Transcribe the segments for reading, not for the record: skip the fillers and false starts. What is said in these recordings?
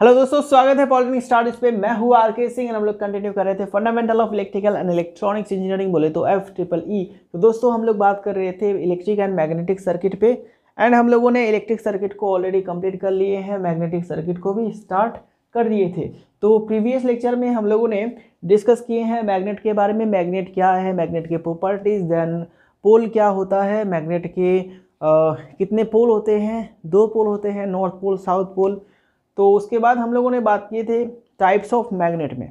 Hello दोस्तों, स्वागत है पॉलिटेक्निक स्टडीज पे। मैं हूँ आरके सिंह। हम लोग कंटिन्यू कर रहे थे fundamental of electrical and electronics engineering, बोले तो FTEE। तो दोस्तों हम लोग बात कर रहे थे इलेक्ट्रिक एंड मैग्नेटिक सर्किट पे, एंड हम लोगों ने इलेक्ट्रिक सर्किट को ऑलरेडी कंप्लीट कर लिए हैं, मैग्नेटिक सर्किट को भी स्टार्ट कर दिए थे। तो प्रीवियस लेक्चर में हम लोगों ने डिस्कस किए हैं मैग्नेट के बारे में, मैग्नेट क्या है, मैग्नेट के प्रॉपर्टीज, देन पोल क्या होता है, मैग्नेट के कितने पोल होते हैं, 2 पोल होते हैं, नॉर्थ पोल साउथ पोल। तो उसके बाद हम लोगों ने बात किए थे टाइप्स ऑफ मैग्नेट में।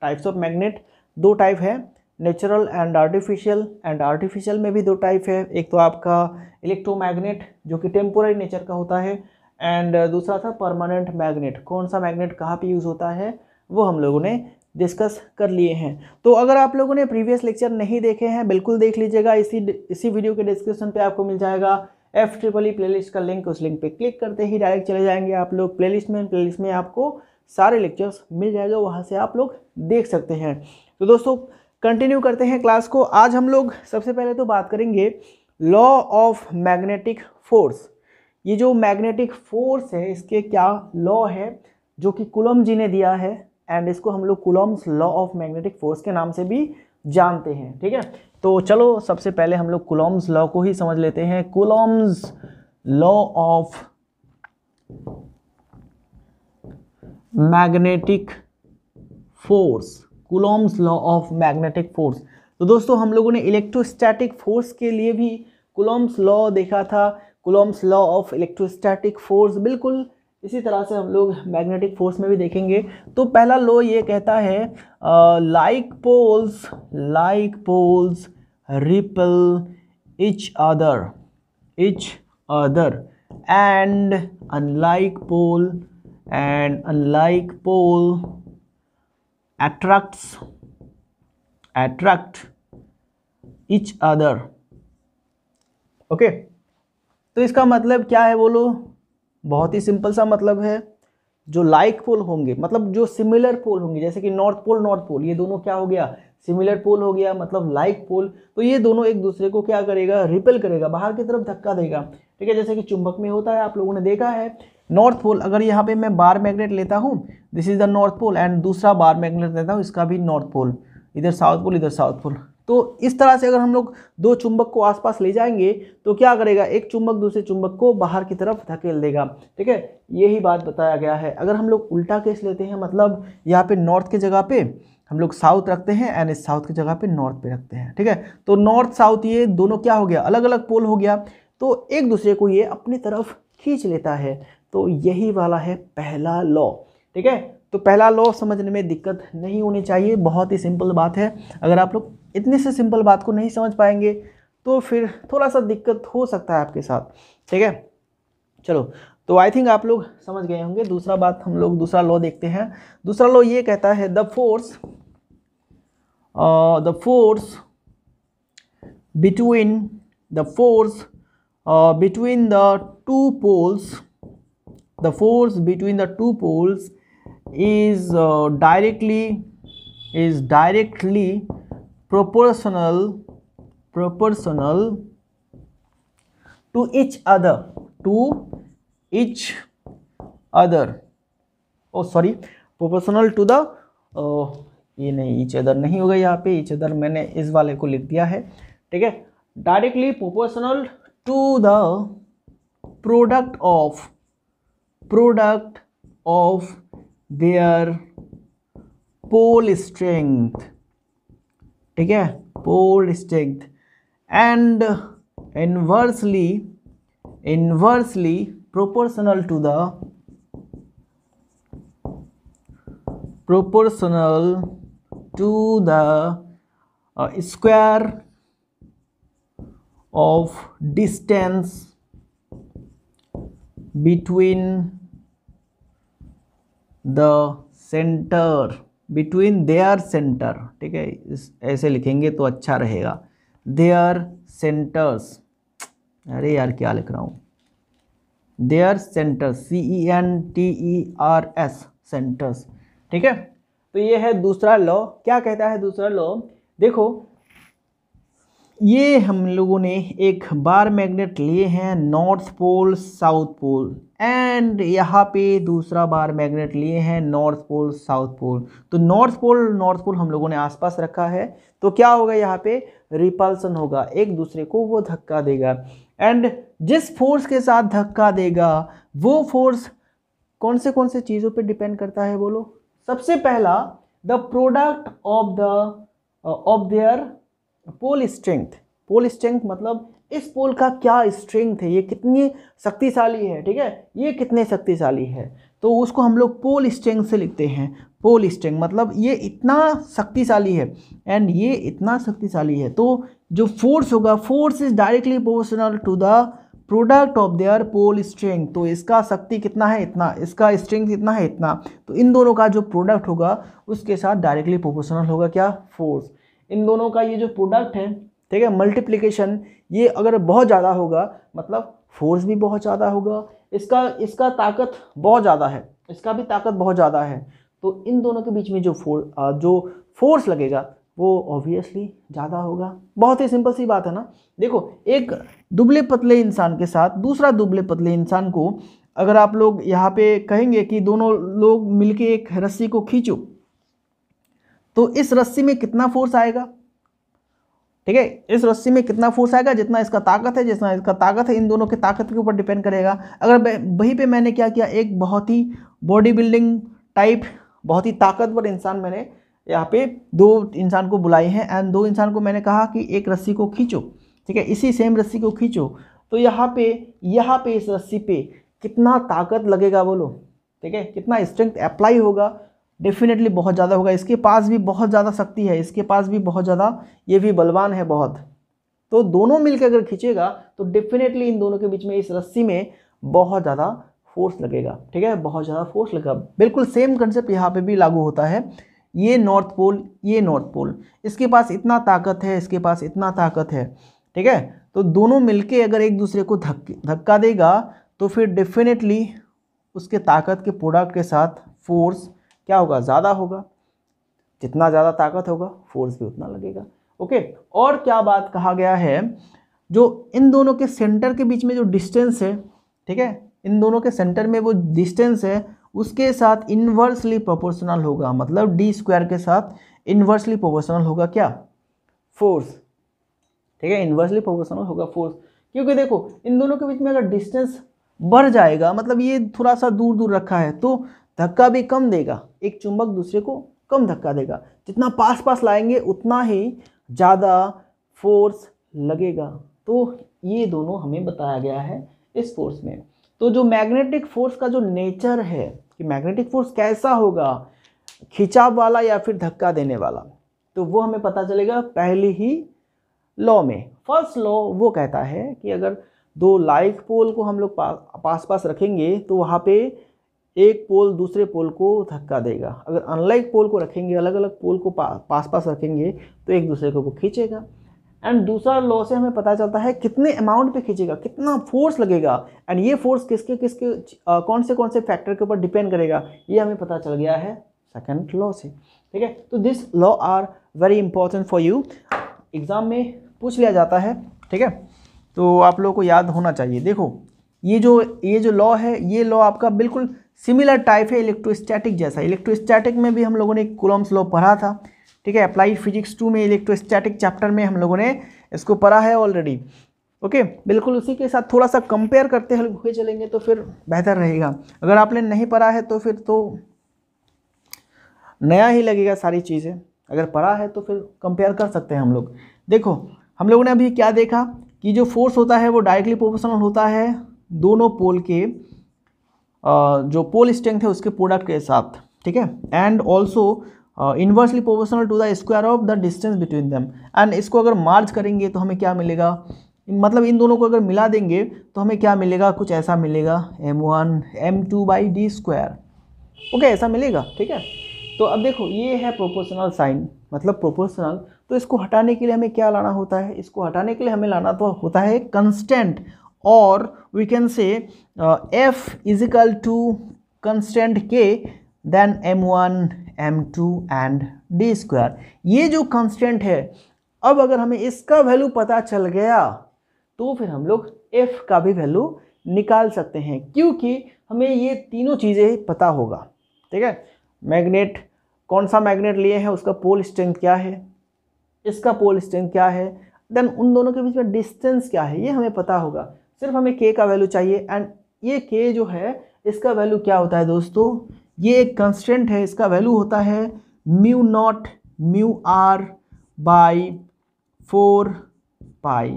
टाइप्स ऑफ मैग्नेट 2 टाइप है, natural and artificial. And artificial में भी 2 टाइप है, एक तो आपका इलेक्ट्रोमैग्नेट जो कि टेम्पोररी नेचर का होता है, एंड दूसरा था परमानेंट मैग्नेट। कौन सा मैग्नेट कहाँ पे यूज़ होता है वो हम लोगों ने डिस्कस कर लिए हैं। तो अगर आप लोगों ने प्रीवियस लेक्चर नहीं देखे हैं, बिल्कुल देख लीजिएगा। इसी वीडियो के डिस्क्रिप्शन पे आपको मिल जाएगा FTEE प्लेलिस्ट का लिंक। उस लिंक पे क्लिक करते ही डायरेक्ट चले जाएंगे आप लोग प्लेलिस्ट में। प्लेलिस्ट में आपको सारे लेक्चर्स मिल जाएगा, वहाँ से आप लोग देख सकते हैं। तो दोस्तों कंटिन्यू करते हैं क्लास को। आज हम लोग सबसे पहले तो बात करेंगे लॉ ऑफ मैग्नेटिक फोर्स। ये जो मैग्नेटिक फोर्स है इसके क्या लॉ है, जो कि कूलम जी ने दिया है, एंड इसको हम लोग Coulomb's law of magnetic force के नाम से भी जानते हैं। ठीक है, तो चलो सबसे पहले हम लोग कूलम्स लॉ को ही समझ लेते हैं। Coulomb's law of magnetic force, Coulomb's law of magnetic force. तो दोस्तों हम लोगों ने इलेक्ट्रोस्टैटिक फोर्स के लिए भी कूलम्स लॉ देखा था, Coulomb's law of electrostatic force. बिल्कुल इसी तरह से हम लोग मैग्नेटिक फोर्स में भी देखेंगे। तो पहला लॉ ये कहता है like poles repel each other and unlike pole attract each other. Okay, तो इसका मतलब क्या है बोलो? बहुत ही सिंपल सा मतलब है, जो लाइक पोल होंगे मतलब जो सिमिलर पोल होंगे, जैसे कि नॉर्थ पोल ये दोनों क्या हो गया, सिमिलर पोल हो गया, मतलब लाइक पोल। तो ये दोनों एक दूसरे को क्या करेगा, रिपेल करेगा, बाहर की तरफ धक्का देगा। ठीक है, जैसे कि चुंबक में होता है, आप लोगों ने देखा है नॉर्थ पोल। अगर यहाँ पे मैं बार मैग्नेट लेता हूँ, this is the north pole, and दूसरा बार मैग्नेट लेता हूँ, इसका भी नॉर्थ पोल, इधर साउथ पोल, इधर साउथ पोल। तो इस तरह से अगर हम लोग 2 चुंबक को आसपास ले जाएंगे तो क्या करेगा, एक चुंबक दूसरे चुंबक को बाहर की तरफ धकेल देगा। ठीक है, यही बात बताया गया है। अगर हम लोग उल्टा केस लेते हैं, मतलब यहाँ पे नॉर्थ की जगह पे हम लोग साउथ रखते हैं, एंड इस साउथ की जगह पे नॉर्थ पे रखते हैं। ठीक है, तो नॉर्थ साउथ ये दोनों क्या हो गया, अलग अलग पोल हो गया। तो एक दूसरे को ये अपनी तरफ खींच लेता है। तो यही वाला है पहला लॉ। ठीक है, तो पहला लॉ समझने में दिक्कत नहीं होनी चाहिए, बहुत ही सिंपल बात है। अगर आप लोग इतने से सिंपल बात को नहीं समझ पाएंगे तो फिर थोड़ा सा दिक्कत हो सकता है आपके साथ। ठीक है, चलो, तो आई थिंक आप लोग समझ गए होंगे। दूसरा बात हम लोग दूसरा लॉ देखते हैं। दूसरा लॉ ये कहता है the force between the two poles is directly proportional to each other oh sorry proportional to the ये नहीं, each other नहीं होगा, यहाँ पे each other मैंने इस वाले को लिख दिया है। ठीक है, directly proportional to the product of their pole strength, ठीक है, pole strength, and inversely proportional to the square of distance between their center। ठीक है, ऐसे लिखेंगे तो अच्छा रहेगा, their centers। अरे यार क्या लिख रहा हूँ, their centers, centers centers। ठीक है, तो ये है दूसरा लॉ। क्या कहता है दूसरा लॉ? देखो, ये हम लोगों ने एक बार मैग्नेट लिए हैं, north pole south pole, and यहाँ पे दूसरा बार मैग्नेट लिए हैं नॉर्थ पोल साउथ पोल, तो नॉर्थ पोल हम लोगों ने आसपास रखा है, तो क्या होगा यहाँ पे रिपल्सन होगा, एक दूसरे को वो धक्का देगा। एंड जिस फोर्स के साथ धक्का देगा वो फोर्स कौन से चीज़ों पे डिपेंड करता है बोलो। सबसे पहला the product of their pole strength. Pole strength मतलब इस पोल का क्या स्ट्रेंथ है, ये कितनी शक्तिशाली है, ठीक है, ये कितने शक्तिशाली है, तो उसको हम लोग पोल स्ट्रेंथ से लिखते हैं। पोल स्ट्रेंथ मतलब ये इतना शक्तिशाली है एंड ये इतना शक्तिशाली है, तो जो फोर्स होगा, force is directly proportional to the product of their pole strength, तो इसका शक्ति कितना है इतना, इसका स्ट्रेंथ कितना है इतना, तो इन दोनों का जो प्रोडक्ट होगा उसके साथ डायरेक्टली प्रोपोर्शनल होगा क्या, फोर्स। इन दोनों का ये जो प्रोडक्ट है, ठीक है, मल्टीप्लिकेशन, ये अगर बहुत ज़्यादा होगा मतलब फोर्स भी बहुत ज़्यादा होगा, इसका ताकत बहुत ज़्यादा है, इसका भी ताकत बहुत ज़्यादा है, तो इन दोनों के बीच में जो फोर्स लगेगा वो ऑब्वियसली ज़्यादा होगा। बहुत ही सिंपल सी बात है ना। देखो, एक दुबले पतले इंसान के साथ दूसरा दुबले पतले इंसान को अगर आप लोग यहाँ पे कहेंगे कि दोनों लोग मिलके एक रस्सी को खींचो, तो इस रस्सी में कितना फोर्स आएगा, ठीक है, इस रस्सी में कितना फोर्स आएगा, जितना इसका ताकत है, जितना इसका ताकत है, इन दोनों के ताकत के ऊपर डिपेंड करेगा। अगर वहीं पे मैंने क्या किया, एक बहुत ही बॉडी बिल्डिंग टाइप, बहुत ही ताकतवर इंसान, मैंने यहाँ पे दो इंसान को बुलाए हैं एंड दो इंसान को मैंने कहा कि एक रस्सी को खींचो, ठीक है, इसी सेम रस्सी को खींचो, तो यहाँ पे इस रस्सी पे कितना ताकत लगेगा बोलो, ठीक है, कितना स्ट्रेंथ अप्लाई होगा, डेफिनेटली बहुत ज़्यादा होगा। इसके पास भी बहुत ज़्यादा शक्ति है, इसके पास भी बहुत ज़्यादा, ये भी बलवान है बहुत, तो दोनों मिलकर अगर खींचेगा तो डेफिनेटली इन दोनों के बीच में, इस रस्सी में बहुत ज़्यादा फोर्स लगेगा, ठीक है, बहुत ज़्यादा फोर्स लगेगा। बिल्कुल सेम कंसेप्ट यहाँ पे भी लागू होता है। ये नॉर्थ पोल, ये नॉर्थ पोल, इसके पास इतना ताकत है, इसके पास इतना ताकत है, ठीक है, तो दोनों मिलकर अगर एक दूसरे को धक्का देगा तो फिर डेफिनेटली उसके ताकत के प्रोडक्ट के साथ फोर्स क्या होगा, ज़्यादा होगा। जितना ज़्यादा ताकत होगा फोर्स भी उतना लगेगा। ओके, और क्या बात कहा गया है, जो इन दोनों के सेंटर के बीच में जो डिस्टेंस है, ठीक है, इन दोनों के सेंटर में वो डिस्टेंस है उसके साथ इन्वर्सली प्रोपोर्शनल होगा, मतलब डी स्क्वायर के साथ इन्वर्सली प्रोपोर्शनल होगा क्या, फोर्स, ठीक है, इन्वर्सली प्रोपोर्शनल होगा फोर्स। क्योंकि देखो इन दोनों के बीच में अगर डिस्टेंस बढ़ जाएगा, मतलब ये थोड़ा सा दूर दूर रखा है तो धक्का भी कम देगा, एक चुंबक दूसरे को कम धक्का देगा, जितना पास पास लाएंगे उतना ही ज़्यादा फोर्स लगेगा, तो ये दोनों हमें बताया गया है इस फोर्स में। तो जो मैग्नेटिक फोर्स का जो नेचर है कि मैग्नेटिक फोर्स कैसा होगा, खिंचाव वाला या फिर धक्का देने वाला, तो वो हमें पता चलेगा पहले ही लॉ में। फर्स्ट लॉ वो कहता है कि अगर दो लाइक पोल को हम लोग पास पास रखेंगे तो वहाँ पे एक पोल दूसरे पोल को धक्का देगा, अगर अनलाइक पोल को रखेंगे, अलग अलग पोल को पास पास रखेंगे तो एक दूसरे को वो खींचेगा। एंड दूसरा लॉ से हमें पता चलता है कितने अमाउंट पे खींचेगा, कितना फोर्स लगेगा, एंड ये फोर्स किसके कौन से फैक्टर के ऊपर डिपेंड करेगा, ये हमें पता चल गया है सेकंड लॉ से, ठीक है। तो this law are very important for you, exam में पूछ लिया जाता है, ठीक है, तो आप लोगों को याद होना चाहिए। देखो ये जो लॉ है, ये लॉ आपका बिल्कुल सिमिलर टाइप है इलेक्ट्रोस्टैटिक जैसा। इलेक्ट्रोस्टैटिक में भी हम लोगों ने कूलम्ब्स लॉ पढ़ा था, ठीक है, अप्लाइड फिजिक्स 2 में इलेक्ट्रोस्टैटिक चैप्टर में हम लोगों ने इसको पढ़ा है ऑलरेडी। ओके, बिल्कुल उसी के साथ थोड़ा सा कंपेयर करते हुए चलेंगे तो फिर बेहतर रहेगा। अगर आपने नहीं पढ़ा है तो फिर तो नया ही लगेगा सारी चीज़ें, अगर पढ़ा है तो फिर कंपेयर कर सकते हैं हम लोग। देखो हम लोगों ने अभी क्या देखा कि जो फोर्स होता है वो डायरेक्टली प्रोपोर्शनल होता है दोनों पोल के जो पोल स्ट्रेंथ है उसके प्रोडक्ट के साथ, ठीक है, and also inversely proportional to the square of the distance between them. And इसको अगर मार्ज करेंगे तो हमें क्या मिलेगा, मतलब इन दोनों को अगर मिला देंगे तो हमें क्या मिलेगा, कुछ ऐसा मिलेगा m1 m2 by D square, okay, ऐसा मिलेगा, ठीक है। तो अब देखो ये है प्रोपोर्शनल साइन, मतलब प्रोपोर्शनल, तो इसको हटाने के लिए हमें क्या लाना होता है, इसको हटाने के लिए हमें लाना तो होता है कंस्टेंट, और we can say f is equal to constant k, then m1 m2 and d square. ये जो कंस्टेंट है, अब अगर हमें इसका वैल्यू पता चल गया तो फिर हम लोग f का भी वैल्यू निकाल सकते हैं, क्योंकि हमें ये तीनों चीज़ें पता होगा। ठीक है, मैग्नेट, कौन सा मैग्नेट लिए हैं, उसका पोल स्ट्रेंथ क्या है, इसका पोल स्ट्रेंथ क्या है, देन उन दोनों के बीच में डिस्टेंस क्या है, ये हमें पता होगा। सिर्फ हमें के का वैल्यू चाहिए, एंड ये के जो है इसका वैल्यू क्या होता है दोस्तों, ये एक कंस्टेंट है, इसका वैल्यू होता है mu naught mu R by 4 pi.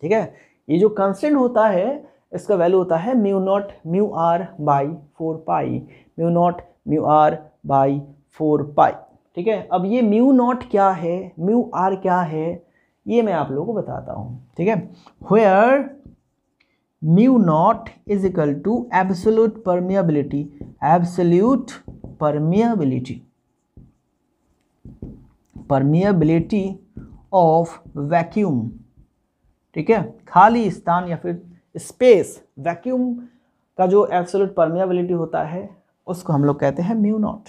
ठीक है, ये जो कंस्टेंट होता है इसका वैल्यू होता है mu naught mu R by 4 pi, mu naught mu R by 4 pi. ठीक है, अब ये म्यू नॉट क्या है, म्यू आर क्या है, ये मैं आप लोगों को बताता हूँ। ठीक है, where mu naught is equal to absolute permeability, absolute permeability, permeability of vacuum. ठीक है, खाली स्थान या फिर स्पेस, वैक्यूम का जो एब्सोल्यूट परमिएबिलिटी होता है उसको हम लोग कहते हैं mu naught.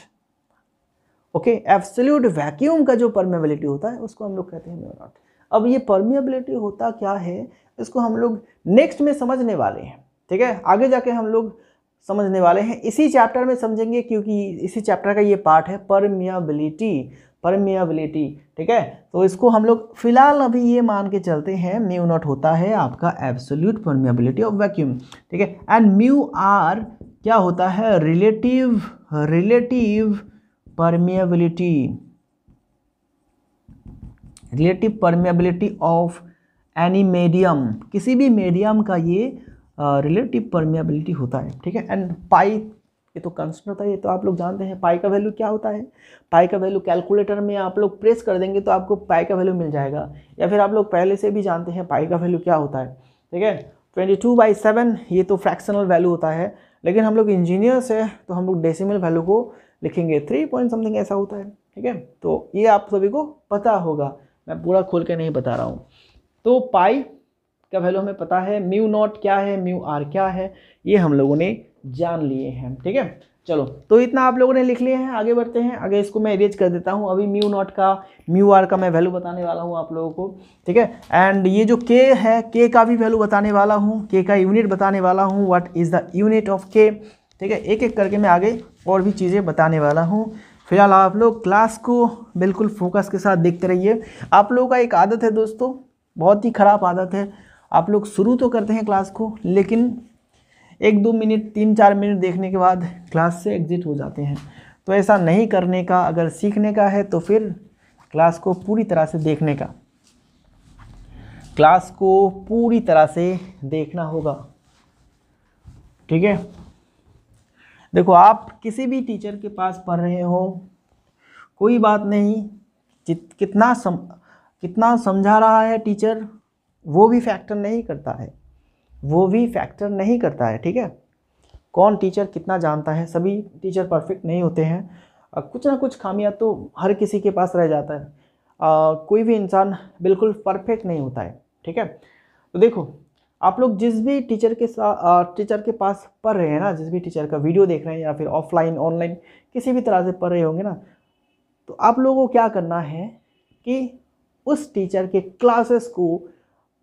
Okay, absolute vacuum का जो परमिएबिलिटी होता है उसको हम लोग कहते हैं म्यू नॉट। अब ये परमिएबिलिटी होता क्या है, इसको हम लोग नेक्स्ट में समझने वाले हैं। ठीक है, आगे जाके हम लोग समझने वाले हैं, इसी चैप्टर में समझेंगे, क्योंकि इसी चैप्टर का ये पार्ट है परमिएबिलिटी, परमिएबिलिटी। ठीक है, तो इसको हम लोग फिलहाल अभी ये मान के चलते हैं म्यू नॉट होता है आपका एब्सोल्यूट परमिएबिलिटी ऑफ वैक्यूम। ठीक है, एंड म्यू आर क्या होता है, relative, relative permeability, relative permeability of any medium, किसी भी मीडियम का ये रिलेटिव परमिएबिलिटी होता है। ठीक है, एंड पाई, ये तो कांस्टेंट होता है, ये तो आप लोग जानते हैं। पाई का वैल्यू क्या होता है, पाई का वैल्यू कैलकुलेटर में आप लोग प्रेस कर देंगे तो आपको पाई का वैल्यू मिल जाएगा, या फिर आप लोग पहले से भी जानते हैं पाई का वैल्यू क्या होता है। ठीक है, 22/7, ये तो फ्रैक्शनल वैल्यू होता है, लेकिन हम लोग इंजीनियर्स है तो हम लोग डेसिमल वैल्यू को लिखेंगे 3 पॉइंट समथिंग ऐसा होता है। ठीक है, तो ये आप सभी को पता होगा, मैं पूरा खोल के नहीं बता रहा हूँ। तो पाई का वैल्यू हमें पता है, म्यू नॉट क्या है, म्यू आर क्या है, ये हम लोगों ने जान लिए हैं। ठीक है, चलो तो इतना आप लोगों ने लिख लिए हैं, आगे बढ़ते हैं। आगे इसको मैं इरेज कर देता हूँ, अभी म्यू नॉट का, म्यू आर का मैं वैल्यू बताने वाला हूँ आप लोगों को। ठीक है, एंड ये जो के है, के का भी वैल्यू बताने वाला हूँ, के का यूनिट बताने वाला हूँ, what is the unit of K. ठीक है, एक एक करके मैं आगे और भी चीज़ें बताने वाला हूँ। फिलहाल आप लोग क्लास को बिल्कुल फोकस के साथ देखते रहिए। आप लोगों का एक आदत है दोस्तों, बहुत ही ख़राब आदत है, आप लोग शुरू तो करते हैं क्लास को, लेकिन 1-2 मिनट 3-4 मिनट देखने के बाद क्लास से एग्ज़िट हो जाते हैं। तो ऐसा नहीं करने का, अगर सीखने का है तो फिर क्लास को पूरी तरह से देखने का, क्लास को पूरी तरह से देखना होगा। ठीक है, देखो आप किसी भी टीचर के पास पढ़ रहे हो, कोई बात नहीं, कितना समझा रहा है टीचर, वो भी फैक्टर नहीं करता है, वो भी फैक्टर नहीं करता है। ठीक है, कौन टीचर कितना जानता है, सभी टीचर परफेक्ट नहीं होते हैं, कुछ ना कुछ खामियां तो हर किसी के पास रह जाता है, कोई भी इंसान बिल्कुल परफेक्ट नहीं होता है। ठीक है, तो देखो आप लोग जिस भी टीचर के पास पढ़ रहे हैं ना, जिस भी टीचर का वीडियो देख रहे हैं, या फिर ऑफलाइन ऑनलाइन किसी भी तरह से पढ़ रहे होंगे ना, तो आप लोगों को क्या करना है कि उस टीचर के क्लासेस को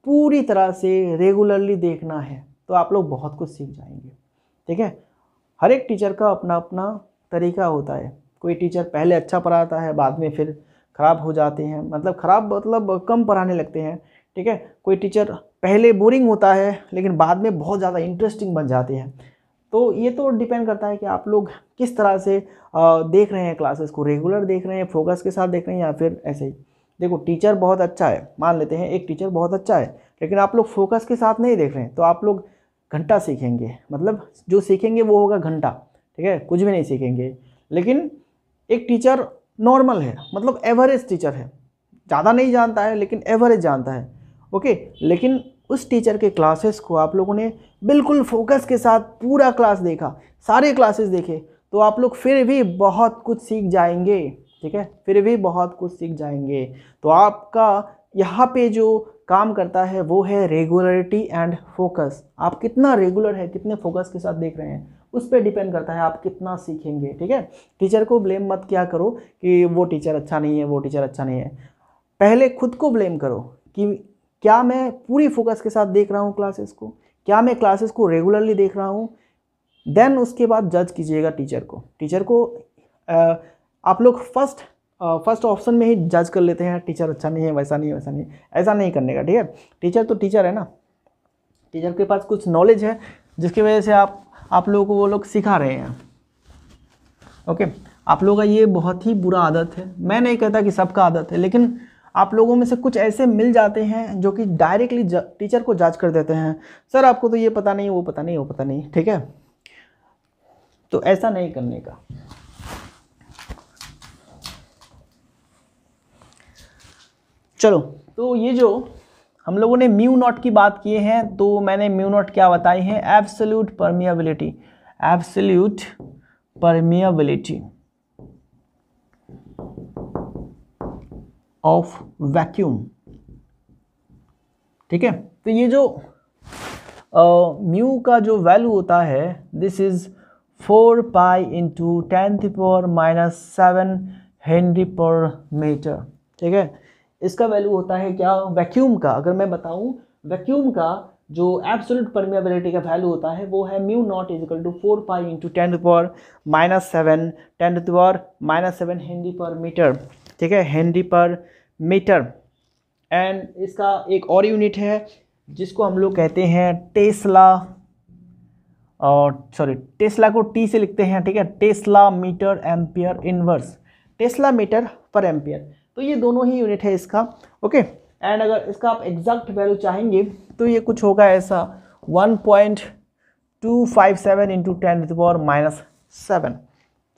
पूरी तरह से रेगुलरली देखना है, तो आप लोग बहुत कुछ सीख जाएंगे। ठीक है, हर एक टीचर का अपना अपना तरीका होता है, कोई टीचर पहले अच्छा पढ़ाता है, बाद में फिर ख़राब हो जाते हैं, मतलब कम पढ़ाने लगते हैं। ठीक है, कोई टीचर पहले बोरिंग होता है लेकिन बाद में बहुत ज़्यादा इंटरेस्टिंग बन जाते हैं। तो ये तो डिपेंड करता है कि आप लोग किस तरह से देख रहे हैं क्लासेस को, रेगुलर देख रहे हैं, फोकस के साथ देख रहे हैं, या फिर ऐसे ही। देखो टीचर बहुत अच्छा है, मान लेते हैं एक टीचर बहुत अच्छा है, लेकिन आप लोग फोकस के साथ नहीं देख रहे हैं, तो आप लोग घंटा सीखेंगे, मतलब जो सीखेंगे वो होगा घंटा। ठीक है, कुछ भी नहीं सीखेंगे। लेकिन एक टीचर नॉर्मल है, मतलब एवरेज टीचर है, ज़्यादा नहीं जानता है लेकिन एवरेज जानता है। ओके, लेकिन उस टीचर के क्लासेस को आप लोगों ने बिल्कुल फोकस के साथ पूरा क्लास देखा, सारे क्लासेस देखे, तो आप लोग फिर भी बहुत कुछ सीख जाएंगे। ठीक है, फिर भी बहुत कुछ सीख जाएंगे। तो आपका यहाँ पे जो काम करता है वो है रेगुलरिटी एंड फोकस। आप कितना रेगुलर है, कितने फोकस के साथ देख रहे हैं, उस पर डिपेंड करता है आप कितना सीखेंगे। ठीक है, टीचर को ब्लेम मत किया करो कि वो टीचर अच्छा नहीं है, वो टीचर अच्छा नहीं है। पहले खुद को ब्लेम करो कि क्या मैं पूरी फोकस के साथ देख रहा हूँ क्लासेस को, क्या मैं क्लासेस को रेगुलरली देख रहा हूँ, देन उसके बाद जज कीजिएगा टीचर को। आप लोग फर्स्ट ऑप्शन में ही जज कर लेते हैं, टीचर अच्छा नहीं है, वैसा नहीं है, वैसा नहीं, ऐसा नहीं करने का, ठीक है। टीचर तो टीचर है ना, टीचर के पास कुछ नॉलेज है जिसकी वजह से आप लोगों को वो लोग सिखा रहे हैं, ओके। आप लोगों का ये बहुत ही बुरा आदत है, मैं नहीं कहता कि सबका आदत है, लेकिन आप लोगों में से कुछ ऐसे मिल जाते हैं जो कि डायरेक्टली टीचर को जज कर देते हैं, सर आपको तो ये पता नहीं, वो पता नहीं, वो पता नहीं, ठीक है। तो ऐसा नहीं करने का। चलो, तो ये जो हम लोगों ने म्यू नॉट की बात किए हैं, तो मैंने म्यू नॉट क्या बताई है, absolute permeability, absolute permeability of vacuum, ठीक है। तो ये जो म्यू का जो वैल्यू होता है, this is 4 pi × 10⁻⁷ henry per metre, ठीक है। इसका वैल्यू होता है क्या, वैक्यूम का, अगर मैं बताऊं वैक्यूम का जो एब्सोल्यूट परमिएबिलिटी का वैल्यू होता है वो है mu naught is equal to 4 pi × 10⁻⁷ henry per metre, ठीक है, हेनरी पर मीटर। एंड इसका एक और यूनिट है जिसको हम लोग कहते हैं टेस्ला, और सॉरी टेस्ला को टी से लिखते हैं, ठीक है, tesla metre ampere inverse, tesla metre per ampere. तो ये दोनों ही यूनिट है इसका, ओके। एंड अगर इसका आप एग्जैक्ट वैल्यू चाहेंगे तो ये कुछ होगा ऐसा 1.257 × 10⁻⁷,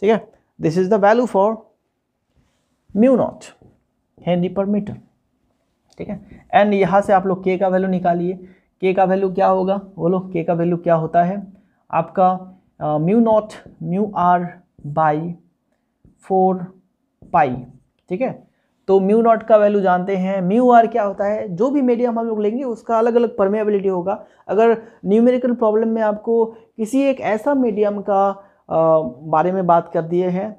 ठीक है। This is the value for mu naught henry per metre, ठीक है। एंड यहाँ से आप लोग के का वैल्यू निकालिए, के का वैल्यू क्या होगा, बोलो के का वैल्यू क्या होता है आपका, mu naught mu R by 4 pi, ठीक है। तो म्यू नॉट का वैल्यू जानते हैं, म्यू आर क्या होता है, जो भी मीडियम हम लोग लेंगे उसका अलग अलग परमिएबिलिटी होगा। अगर न्यूमेरिकल प्रॉब्लम में आपको किसी एक ऐसा मीडियम का बारे में बात कर दिए हैं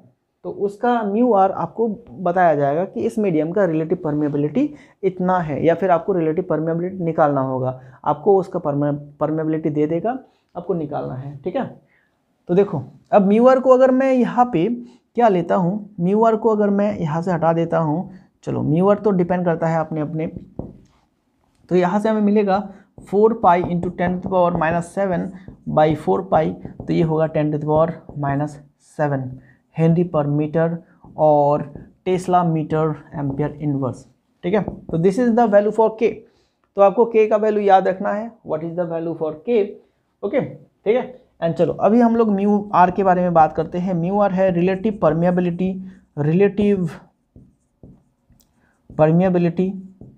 तो उसका म्यू आर आपको बताया जाएगा कि इस मीडियम का रिलेटिव परमिएबिलिटी इतना है, या फिर आपको रिलेटिव परमिएबिलिटी निकालना होगा, आपको उसका परमिएबिलिटी दे देगा, आपको निकालना है, ठीक है। तो देखो अब म्यू आर को अगर मैं यहाँ पे क्या लेता हूँ, म्यू आर को अगर मैं यहाँ से हटा देता हूँ, चलो म्यू आर तो डिपेंड करता है अपने अपने, तो यहाँ से हमें मिलेगा 4 पाई × 10⁻⁷ बाई 4 पाई, तो ये होगा 10⁻⁷ हेनरी पर मीटर और टेस्ला मीटर एम्पियर इनवर्स, ठीक है। तो this is the value for K, तो आपको के का वैल्यू याद रखना है, what is the value for K, okay, ठीक है। एंड चलो अभी हम लोग म्यू आर के बारे में बात करते हैं। म्यू आर है रिलेटिव परमिएबिलिटी, रिलेटिव परमिएबिलिटी,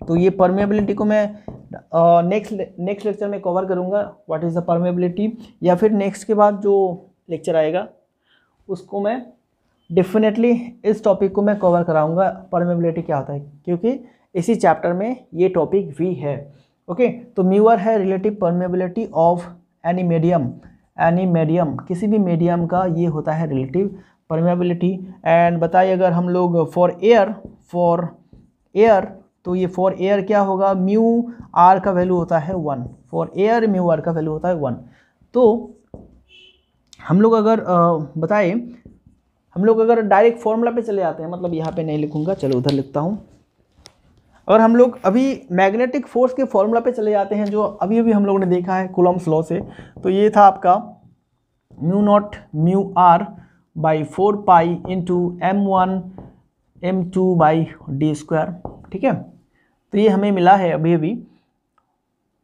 तो ये परमिएबिलिटी को मैं नेक्स्ट लेक्चर में कवर करूँगा, व्हाट इज़ द परमिएबिलिटी, या फिर नेक्स्ट के बाद जो लेक्चर आएगा उसको मैं डेफिनेटली इस टॉपिक को मैं कवर कराऊँगा, परमिएबिलिटी क्या होता है, क्योंकि इसी चैप्टर में ये टॉपिक भी है, ओके। तो म्यू आर है relative permeability of any medium, any medium, किसी भी मीडियम का ये होता है रिलेटिव परमिएबिलिटी। एंड बताइए अगर हम लोग फॉर एयर, तो ये फॉर एयर क्या होगा, म्यू आर का वैल्यू होता है 1, फॉर एयर म्यू आर का वैल्यू होता है 1। तो हम लोग अगर बताएं, हम लोग अगर डायरेक्ट फॉर्मूला पे चले जाते हैं, मतलब यहाँ पे नहीं लिखूँगा, चलो उधर लिखता हूँ। और हम लोग अभी मैग्नेटिक फोर्स के फॉर्मूला पे चले जाते हैं जो अभी अभी हम लोगों ने देखा है कूलम्स लॉ से, तो ये था आपका mu naught mu R by 4 pi × m1 m2 by d², ठीक है। तो ये हमें मिला है अभी अभी।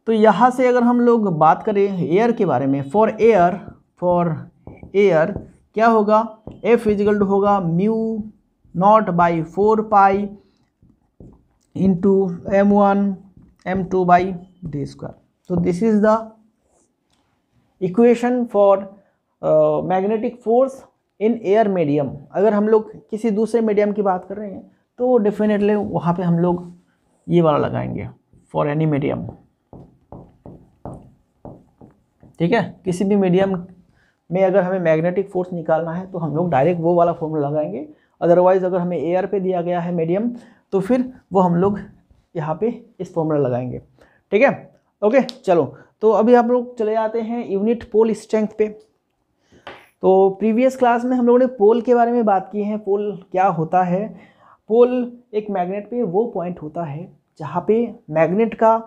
तो यहाँ से अगर हम लोग बात करें एयर के बारे में, फॉर एयर क्या होगा, f इजिकल टू होगा mu naught by 4 pi × m1 m2 by d²। तो this is the equation for magnetic force in air medium. अगर हम लोग किसी दूसरे मीडियम की बात कर रहे हैं तो डेफिनेटली वहाँ पे हम लोग ये वाला लगाएंगे, फॉर एनी मीडियम, ठीक है। किसी भी मीडियम में अगर हमें मैग्नेटिक फोर्स निकालना है तो हम लोग डायरेक्ट वो वाला फॉर्मूला लगाएंगे, अदरवाइज अगर हमें एयर पे दिया गया है मीडियम तो फिर वो हम लोग यहाँ पे इस फॉर्मूला लगाएंगे, ठीक है। ओके चलो तो अभी हम लोग चले जाते हैं यूनिट पोल स्ट्रेंथ पे। तो प्रीवियस क्लास में हम लोगों ने पोल के बारे में बात की है। पोल क्या होता है? पोल एक मैग्नेट पे वो पॉइंट होता है जहाँ पे मैग्नेट का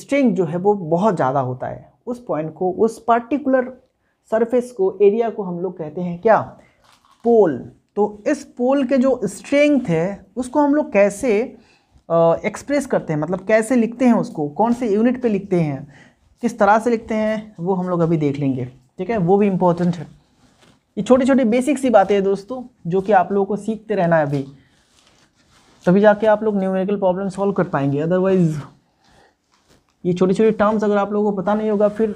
स्ट्रेंथ जो है वो बहुत ज़्यादा होता है। उस पॉइंट को, उस पार्टिकुलर सरफेस को, एरिया को हम लोग कहते हैं क्या? पोल। तो इस पोल के जो स्ट्रेंथ है उसको हम लोग कैसे एक्सप्रेस करते हैं, मतलब कैसे लिखते हैं उसको, कौन से यूनिट पे लिखते हैं, किस तरह से लिखते हैं, वो हम लोग अभी देख लेंगे। ठीक है, वो भी इम्पोर्टेंट है। ये छोटी छोटी बेसिक सी बातें हैं दोस्तों जो कि आप लोगों को सीखते रहना है अभी, तभी जाके आप लोग न्यूमेरिकल प्रॉब्लम सॉल्व कर पाएंगे। अदरवाइज़ ये छोटी छोटी टर्म्स अगर आप लोगों को पता नहीं होगा फिर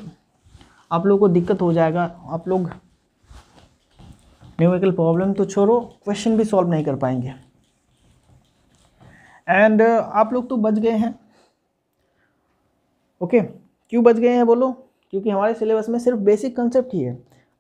आप लोगों को दिक्कत हो जाएगा। आप लोग न्यूमेरिकल प्रॉब्लम तो छोड़ो, क्वेश्चन भी सॉल्व नहीं कर पाएंगे। एंड आप लोग तो बच गए हैं। ओके क्यों बच गए हैं बोलो? क्योंकि हमारे सिलेबस में सिर्फ बेसिक कंसेप्ट ही है।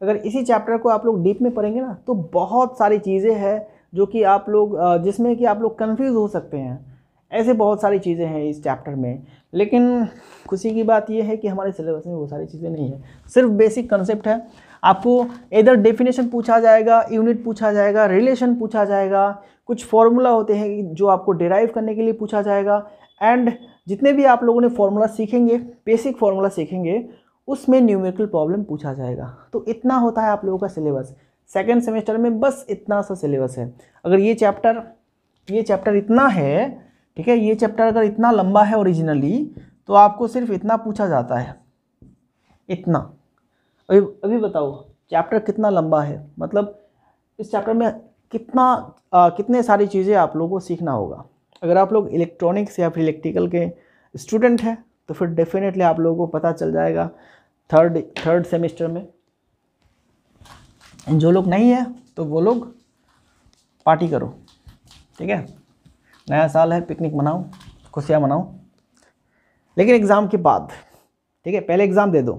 अगर इसी चैप्टर को आप लोग डीप में पढ़ेंगे ना तो बहुत सारी चीज़ें हैं जो कि आप लोग, जिसमें कि आप लोग कंफ्यूज हो सकते हैं। ऐसे बहुत सारी चीज़ें हैं इस चैप्टर में, लेकिन खुशी की बात यह है कि हमारे सिलेबस में वो सारी चीज़ें नहीं है, सिर्फ बेसिक कंसेप्ट है। आपको इधर डेफिनेशन पूछा जाएगा, यूनिट पूछा जाएगा, रिलेशन पूछा जाएगा, कुछ फॉर्मूला होते हैं जो आपको डिराइव करने के लिए पूछा जाएगा। एंड जितने भी आप लोगों ने फॉर्मूला सीखेंगे, बेसिक फॉर्मूला सीखेंगे, उसमें न्यूमेरिकल प्रॉब्लम पूछा जाएगा। तो इतना होता है आप लोगों का सिलेबस सेकेंड सेमेस्टर में, बस इतना सा सिलेबस है। अगर ये चैप्टर इतना है, ठीक है, ये चैप्टर अगर इतना लंबा है ओरिजिनली तो आपको सिर्फ इतना पूछा जाता है, इतना। अभी बताओ चैप्टर कितना लंबा है, मतलब इस चैप्टर में कितना कितने सारी चीज़ें आप लोगों को सीखना होगा। अगर आप लोग इलेक्ट्रॉनिक्स या फिर इलेक्ट्रिकल के स्टूडेंट हैं तो फिर डेफिनेटली आप लोगों को पता चल जाएगा थर्ड सेमेस्टर में। जो लोग नहीं है तो वो लोग पार्टी करो, ठीक है, नया साल है, पिकनिक मनाओ, खुशियाँ मनाओ, लेकिन एग्ज़ाम के बाद, ठीक है, पहले एग्ज़ाम दे दो।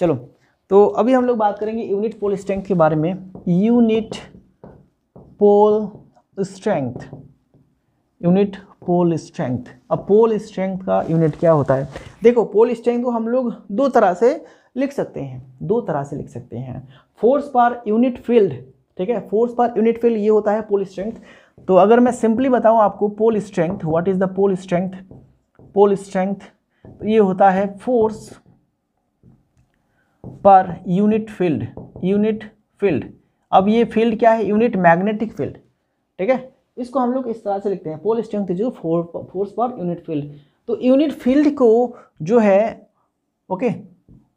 चलो तो अभी हम लोग बात करेंगे यूनिट पोल स्ट्रेंथ के बारे में। Unit pole strength. अब पोल स्ट्रेंथ का यूनिट क्या होता है? देखो पोल स्ट्रेंथ को हम लोग दो तरह से लिख सकते हैं, फोर्स पर यूनिट फील्ड, ठीक है, फोर्स पर यूनिट फील्ड, ये होता है पोल स्ट्रेंथ। तो अगर मैं सिंपली बताऊं आपको pole strength, what is the pole strength? Pole strength ये होता है फोर्स पर यूनिट फील्ड, अब ये फील्ड क्या है? यूनिट मैग्नेटिक फील्ड, ठीक है, इसको हम लोग इस तरह से लिखते हैं, पोल स्ट्रेंथ जो फोर्स पर यूनिट फील्ड। तो यूनिट फील्ड को जो है, ओके,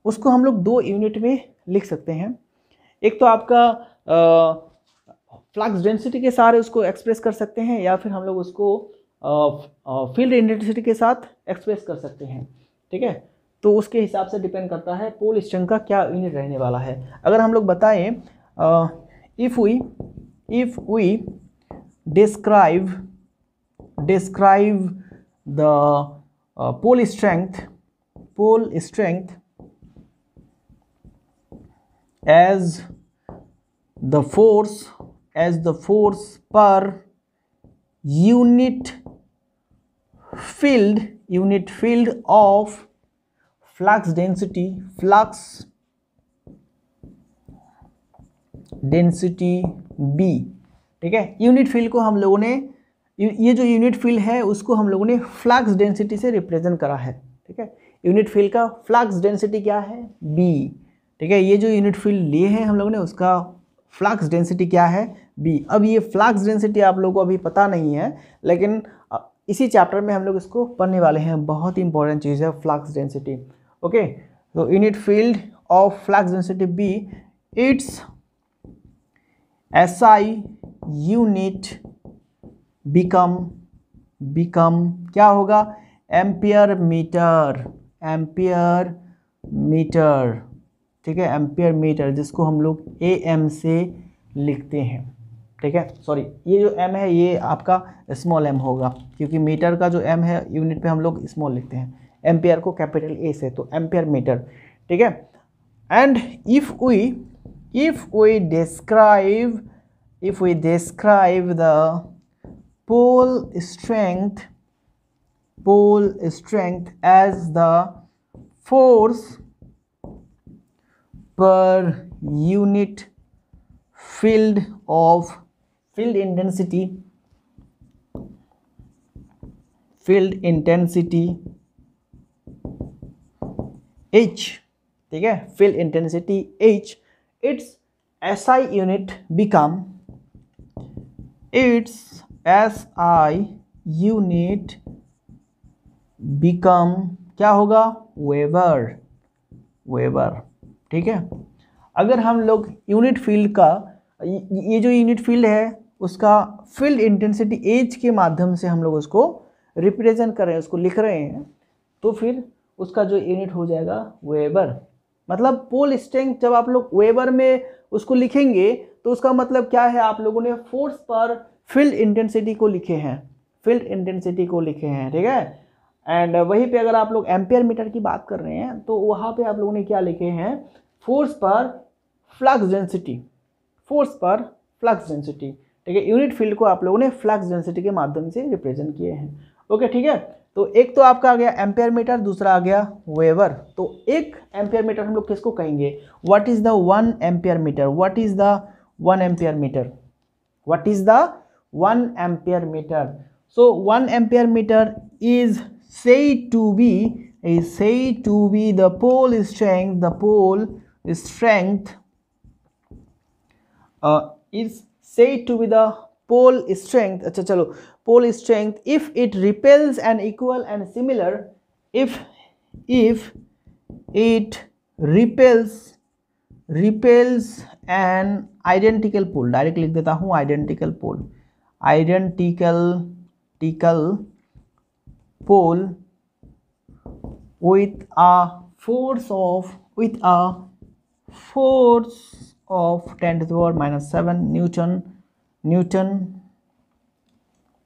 उसको हम लोग दो यूनिट में लिख सकते हैं। एक तो आपका फ्लक्स डेंसिटी के साथ उसको एक्सप्रेस कर सकते हैं, या फिर हम लोग उसको फील्ड इंटेंसिटी के साथ एक्सप्रेस कर सकते हैं, ठीक है। तो उसके हिसाब से डिपेंड करता है पोल स्ट्रेंथ का क्या यूनिट रहने वाला है। अगर हम लोग बताएं, if we describe the pole strength as the force per unit field of flux density B, ठीक है। यूनिट फील्ड को हम लोगों ने, ये जो यूनिट फील्ड है उसको हम लोगों ने फ्लक्स डेंसिटी से रिप्रेजेंट करा है, ठीक है। यूनिट फील्ड का फ्लक्स डेंसिटी क्या है? B, ठीक है। ये जो यूनिट फील्ड लिए हैं हम लोगों ने, उसका फ्लक्स डेंसिटी क्या है? B। अब ये फ्लक्स डेंसिटी आप लोगों को अभी पता नहीं है, लेकिन इसी चैप्टर में हम लोग इसको पढ़ने वाले हैं। बहुत ही इंपॉर्टेंट चीज़ है फ्लक्स डेंसिटी, ओके। तो unit field of flux density B, its SI unit become क्या होगा? एम्पियर मीटर, ठीक है, एम्पियर मीटर, जिसको हम लोग AM से लिखते हैं, ठीक है। सॉरी, ये जो m है ये आपका स्मॉल m होगा, क्योंकि मीटर का जो m है यूनिट पे हम लोग स्मॉल लिखते हैं, एम्पियर को कैपिटल A से, तो एम्पियर मीटर, ठीक है। And if we describe the pole strength pole strength as the force per unit field intensity H, ठीक है, field intensity H, its SI unit become क्या होगा, वेबर, ठीक है। अगर हम लोग यूनिट फील्ड का, ये जो यूनिट फील्ड है उसका फील्ड इंटेंसिटी H के माध्यम से हम लोग उसको रिप्रेजेंट कर रहे हैं, उसको लिख रहे हैं, तो फिर उसका जो यूनिट हो जाएगा वेबर। मतलब पोल स्ट्रेंथ जब आप लोग वेबर में उसको लिखेंगे तो उसका मतलब क्या है, आप लोगों ने फोर्स पर फील्ड इंटेंसिटी को लिखे हैं, फील्ड इंटेंसिटी को लिखे हैं, ठीक है। एंड वहीं पे अगर आप लोग एम्पियर मीटर की बात कर रहे हैं तो वहाँ पे आप लोगों ने क्या लिखे हैं, force per flux density, force per flux density, ठीक है। यूनिट फील्ड को आप लोगों ने फ्लक्स डेंसिटी के माध्यम से रिप्रेजेंट किए हैं, ओके, ठीक है। तो एक तो आपका आ गया एम्पियर मीटर, दूसरा आ गया वेबर। तो एक एम्पियर मीटर हम लोग किसको कहेंगे, what is the one ampere metre, what is the one ampere metre, what is the one ampere metre. So one ampere metre is said to be, is said to be the pole strength, the pole strength is said to be the pole strength, अच्छा चलो, pole strength if it repels an equal and similar, if it repels an identical pole, direct लिख देता हूँ identical pole, identical pole with a force of 10⁻⁻⁷ newton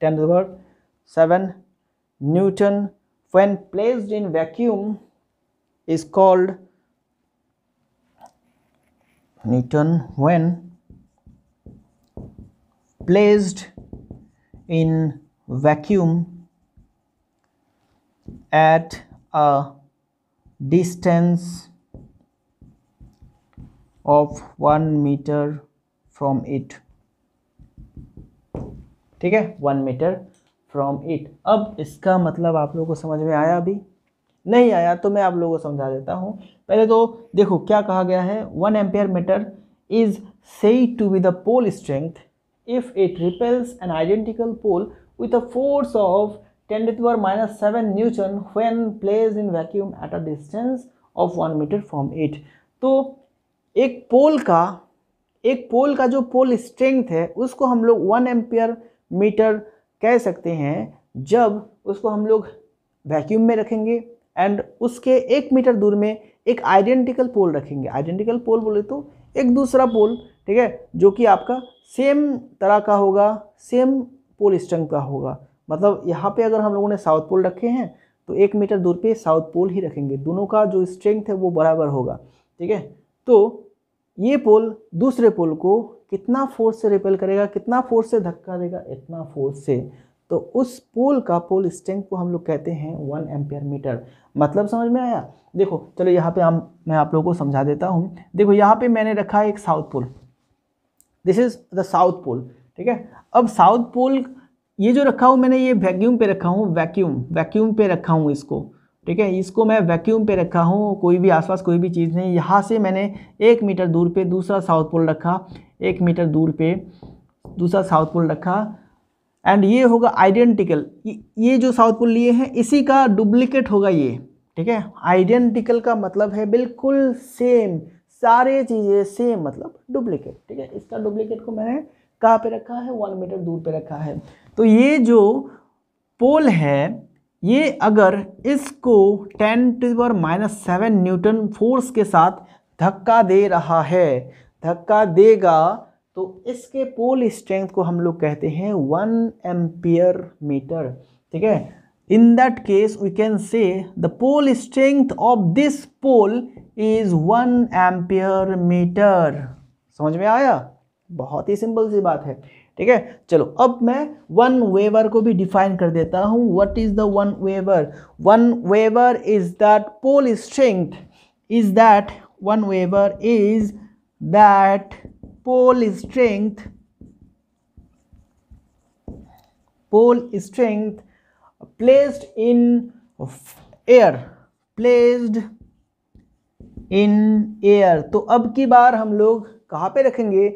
10⁻⁷ newton when placed in vacuum is called newton when placed in vacuum at a distance of 1 meter from it, ठीक है, 1 meter from it। अब इसका मतलब आप लोगों को समझ में आया, अभी नहीं आया तो मैं आप लोगों को समझा देता हूँ। पहले तो देखो क्या कहा गया है, 1 ampere meter is said to be the pole strength if it repels an identical pole with a force of 10⁻⁷ newton when placed in vacuum at a distance of 1 meter from it। तो एक पोल का जो pole strength है उसको हम लोग 1 ampere meter कह सकते हैं जब उसको हम लोग वैक्यूम में रखेंगे एंड उसके 1 मीटर दूर में एक आइडेंटिकल पोल रखेंगे। आइडेंटिकल पोल बोले तो एक दूसरा पोल, ठीक है, जो कि आपका सेम तरह का होगा, सेम पोल स्ट्रेंथ का होगा। मतलब यहाँ पे अगर हम लोगों ने साउथ पोल रखे हैं तो 1 मीटर दूर पे साउथ पोल ही रखेंगे, दोनों का जो स्ट्रेंथ है वो बराबर होगा, ठीक है। तो ये पोल दूसरे पोल को कितना फोर्स से रिपेल करेगा, कितना फोर्स से धक्का देगा, इतना फोर्स से। तो उस पोल का पोल स्ट्रेंथ को हम लोग कहते हैं 1 ampere meter। मतलब समझ में आया। देखो चलो यहाँ पे मैं आप लोगों को समझा देता हूँ। देखो यहाँ पे मैंने रखा है एक south pole, this is the south pole, ठीक है। अब साउथ पोल ये जो रखा हूँ मैंने, ये वैक्यूम पे रखा हूँ, वैक्यूम पे रखा हूँ इसको, ठीक है, इसको मैं वैक्यूम पे रखा हूँ, कोई भी आसपास कोई भी चीज़ नहीं। यहाँ से मैंने 1 मीटर दूर पे दूसरा साउथ पोल रखा, 1 मीटर दूर पे दूसरा साउथ पोल रखा, एंड ये होगा आइडेंटिकल। ये जो साउथ पोल लिए हैं इसी का डुप्लीकेट होगा ये, ठीक है। आइडेंटिकल का मतलब है बिल्कुल सेम, सारे चीज़ें सेम, मतलब डुप्लीकेट, ठीक है। इसका डुप्लीकेट को मैंने कहाँ पे रखा है, 1 मीटर दूर पे रखा है। तो ये जो पोल है ये अगर इसको 10⁻⁷ न्यूटन फोर्स के साथ धक्का दे रहा है, धक्का देगा, तो इसके पोल स्ट्रेंथ को हम लोग कहते हैं 1 ampere meter, ठीक है। In that case we can say the pole strength of this pole is 1 ampere meter। समझ में आया, बहुत ही सिंपल सी बात है, ठीक है। चलो अब मैं वन वेवर को भी डिफाइन कर देता हूँ। What is the one weber? One weber is that pole strength is that one weber is that pole strength placed in air, placed in air। तो अब की बार हम लोग कहाँ पे रखेंगे?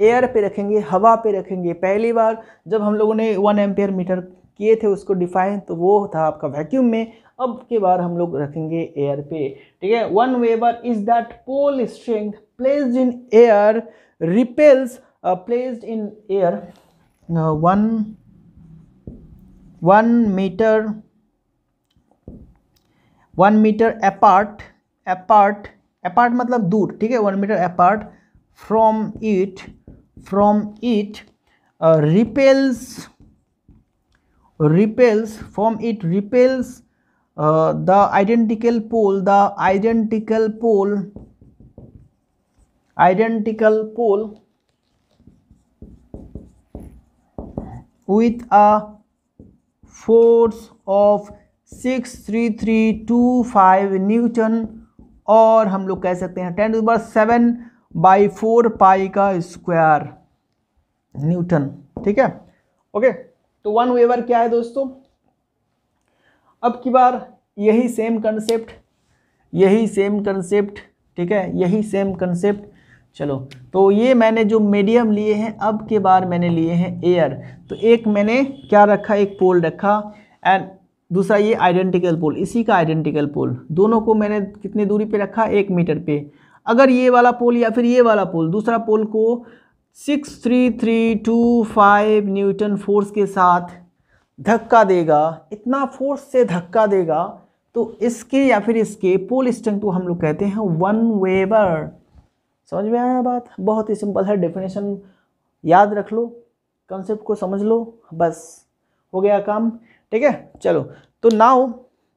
एयर पे रखेंगे, हवा पे रखेंगे। पहली बार जब हम लोगों ने 1 एम्पियर मीटर किए थे उसको डिफाइन, तो वो था आपका वैक्यूम में। अब के बार हम लोग रखेंगे एयर पे, ठीक है। 1 weber is that pole strength placed in air repels, placed in air 1 metre apart मतलब दूर, ठीक है। 1 metre apart from it repels from it repels the identical pole with a force of 63325 newton, और हम लोग कह सकते हैं 10⁴ पाई का स्क्वायर न्यूटन, ठीक है। ओके, तो 1 वेबर क्या है दोस्तों? अब की बार यही सेम कंसेप्ट, ठीक है, यही सेम कंसेप्ट। चलो, तो ये मैंने जो मीडियम लिए हैं, अब के बार मैंने लिए हैं एयर। तो एक मैंने क्या रखा, एक पोल रखा, एंड दूसरा ये आइडेंटिकल पोल, इसी का आइडेंटिकल पोल। दोनों को मैंने कितने दूरी पे रखा? 1 मीटर पे। अगर ये वाला पोल या फिर ये वाला पोल, दूसरा पोल को 63325 न्यूटन फोर्स के साथ धक्का देगा, इतना फोर्स से धक्का देगा, तो इसके या फिर इसके पोल स्ट्रेंथ को हम लोग कहते हैं 1 वेबर। समझ में आया बात? बहुत ही सिंपल है, डेफिनेशन याद रख लो, कंसेप्ट को समझ लो, बस हो गया काम, ठीक है। चलो, तो now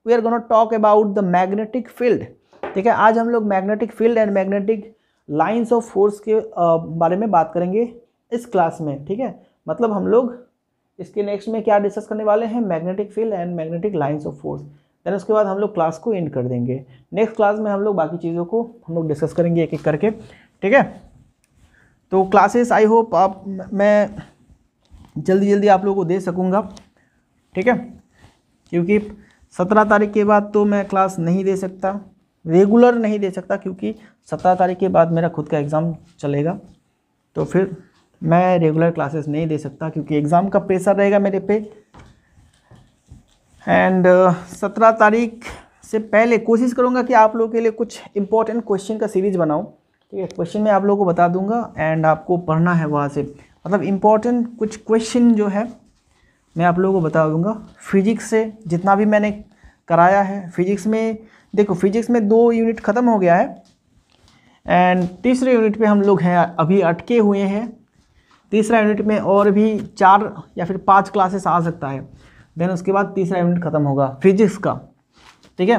we are gonna talk about the magnetic field, ठीक है। आज हम लोग magnetic field and magnetic lines of force के बारे में बात करेंगे इस क्लास में, ठीक है। मतलब हम लोग इसके नेक्स्ट में क्या डिस्कस करने वाले हैं? Magnetic field and magnetic lines of force. Then उसके बाद हम लोग क्लास को एंड कर देंगे। नेक्स्ट क्लास में हम लोग बाकी चीज़ों को हम लोग डिस्कस करेंगे एक एक करके, ठीक है। तो क्लासेस आई होप आप मैं जल्दी आप लोगों को दे सकूँगा, ठीक है, क्योंकि 17 तारीख के बाद तो मैं क्लास नहीं दे सकता, रेगुलर नहीं दे सकता, क्योंकि 17 तारीख के बाद मेरा खुद का एग्ज़ाम चलेगा, तो फिर मैं रेगुलर क्लासेस नहीं दे सकता क्योंकि एग्ज़ाम का प्रेशर रहेगा मेरे पे। एंड 17 तारीख से पहले कोशिश करूँगा कि आप लोगों के लिए कुछ इंपॉर्टेंट क्वेश्चन का सीरीज़ बनाऊँ, ठीक है। क्वेश्चन मैं आप लोगों को बता दूंगा एंड आपको पढ़ना है वहाँ से, मतलब इम्पॉर्टेंट कुछ क्वेश्चन जो है मैं आप लोगों को बता दूंगा। फिजिक्स से जितना भी मैंने कराया है, फिजिक्स में देखो, फिजिक्स में 2 यूनिट ख़त्म हो गया है एंड तीसरे यूनिट पे हम लोग हैं अभी अटके हुए हैं। तीसरा यूनिट में और भी 4 या फिर 5 क्लासेस आ सकता है, देन उसके बाद तीसरा यूनिट ख़त्म होगा फिजिक्स का, ठीक है।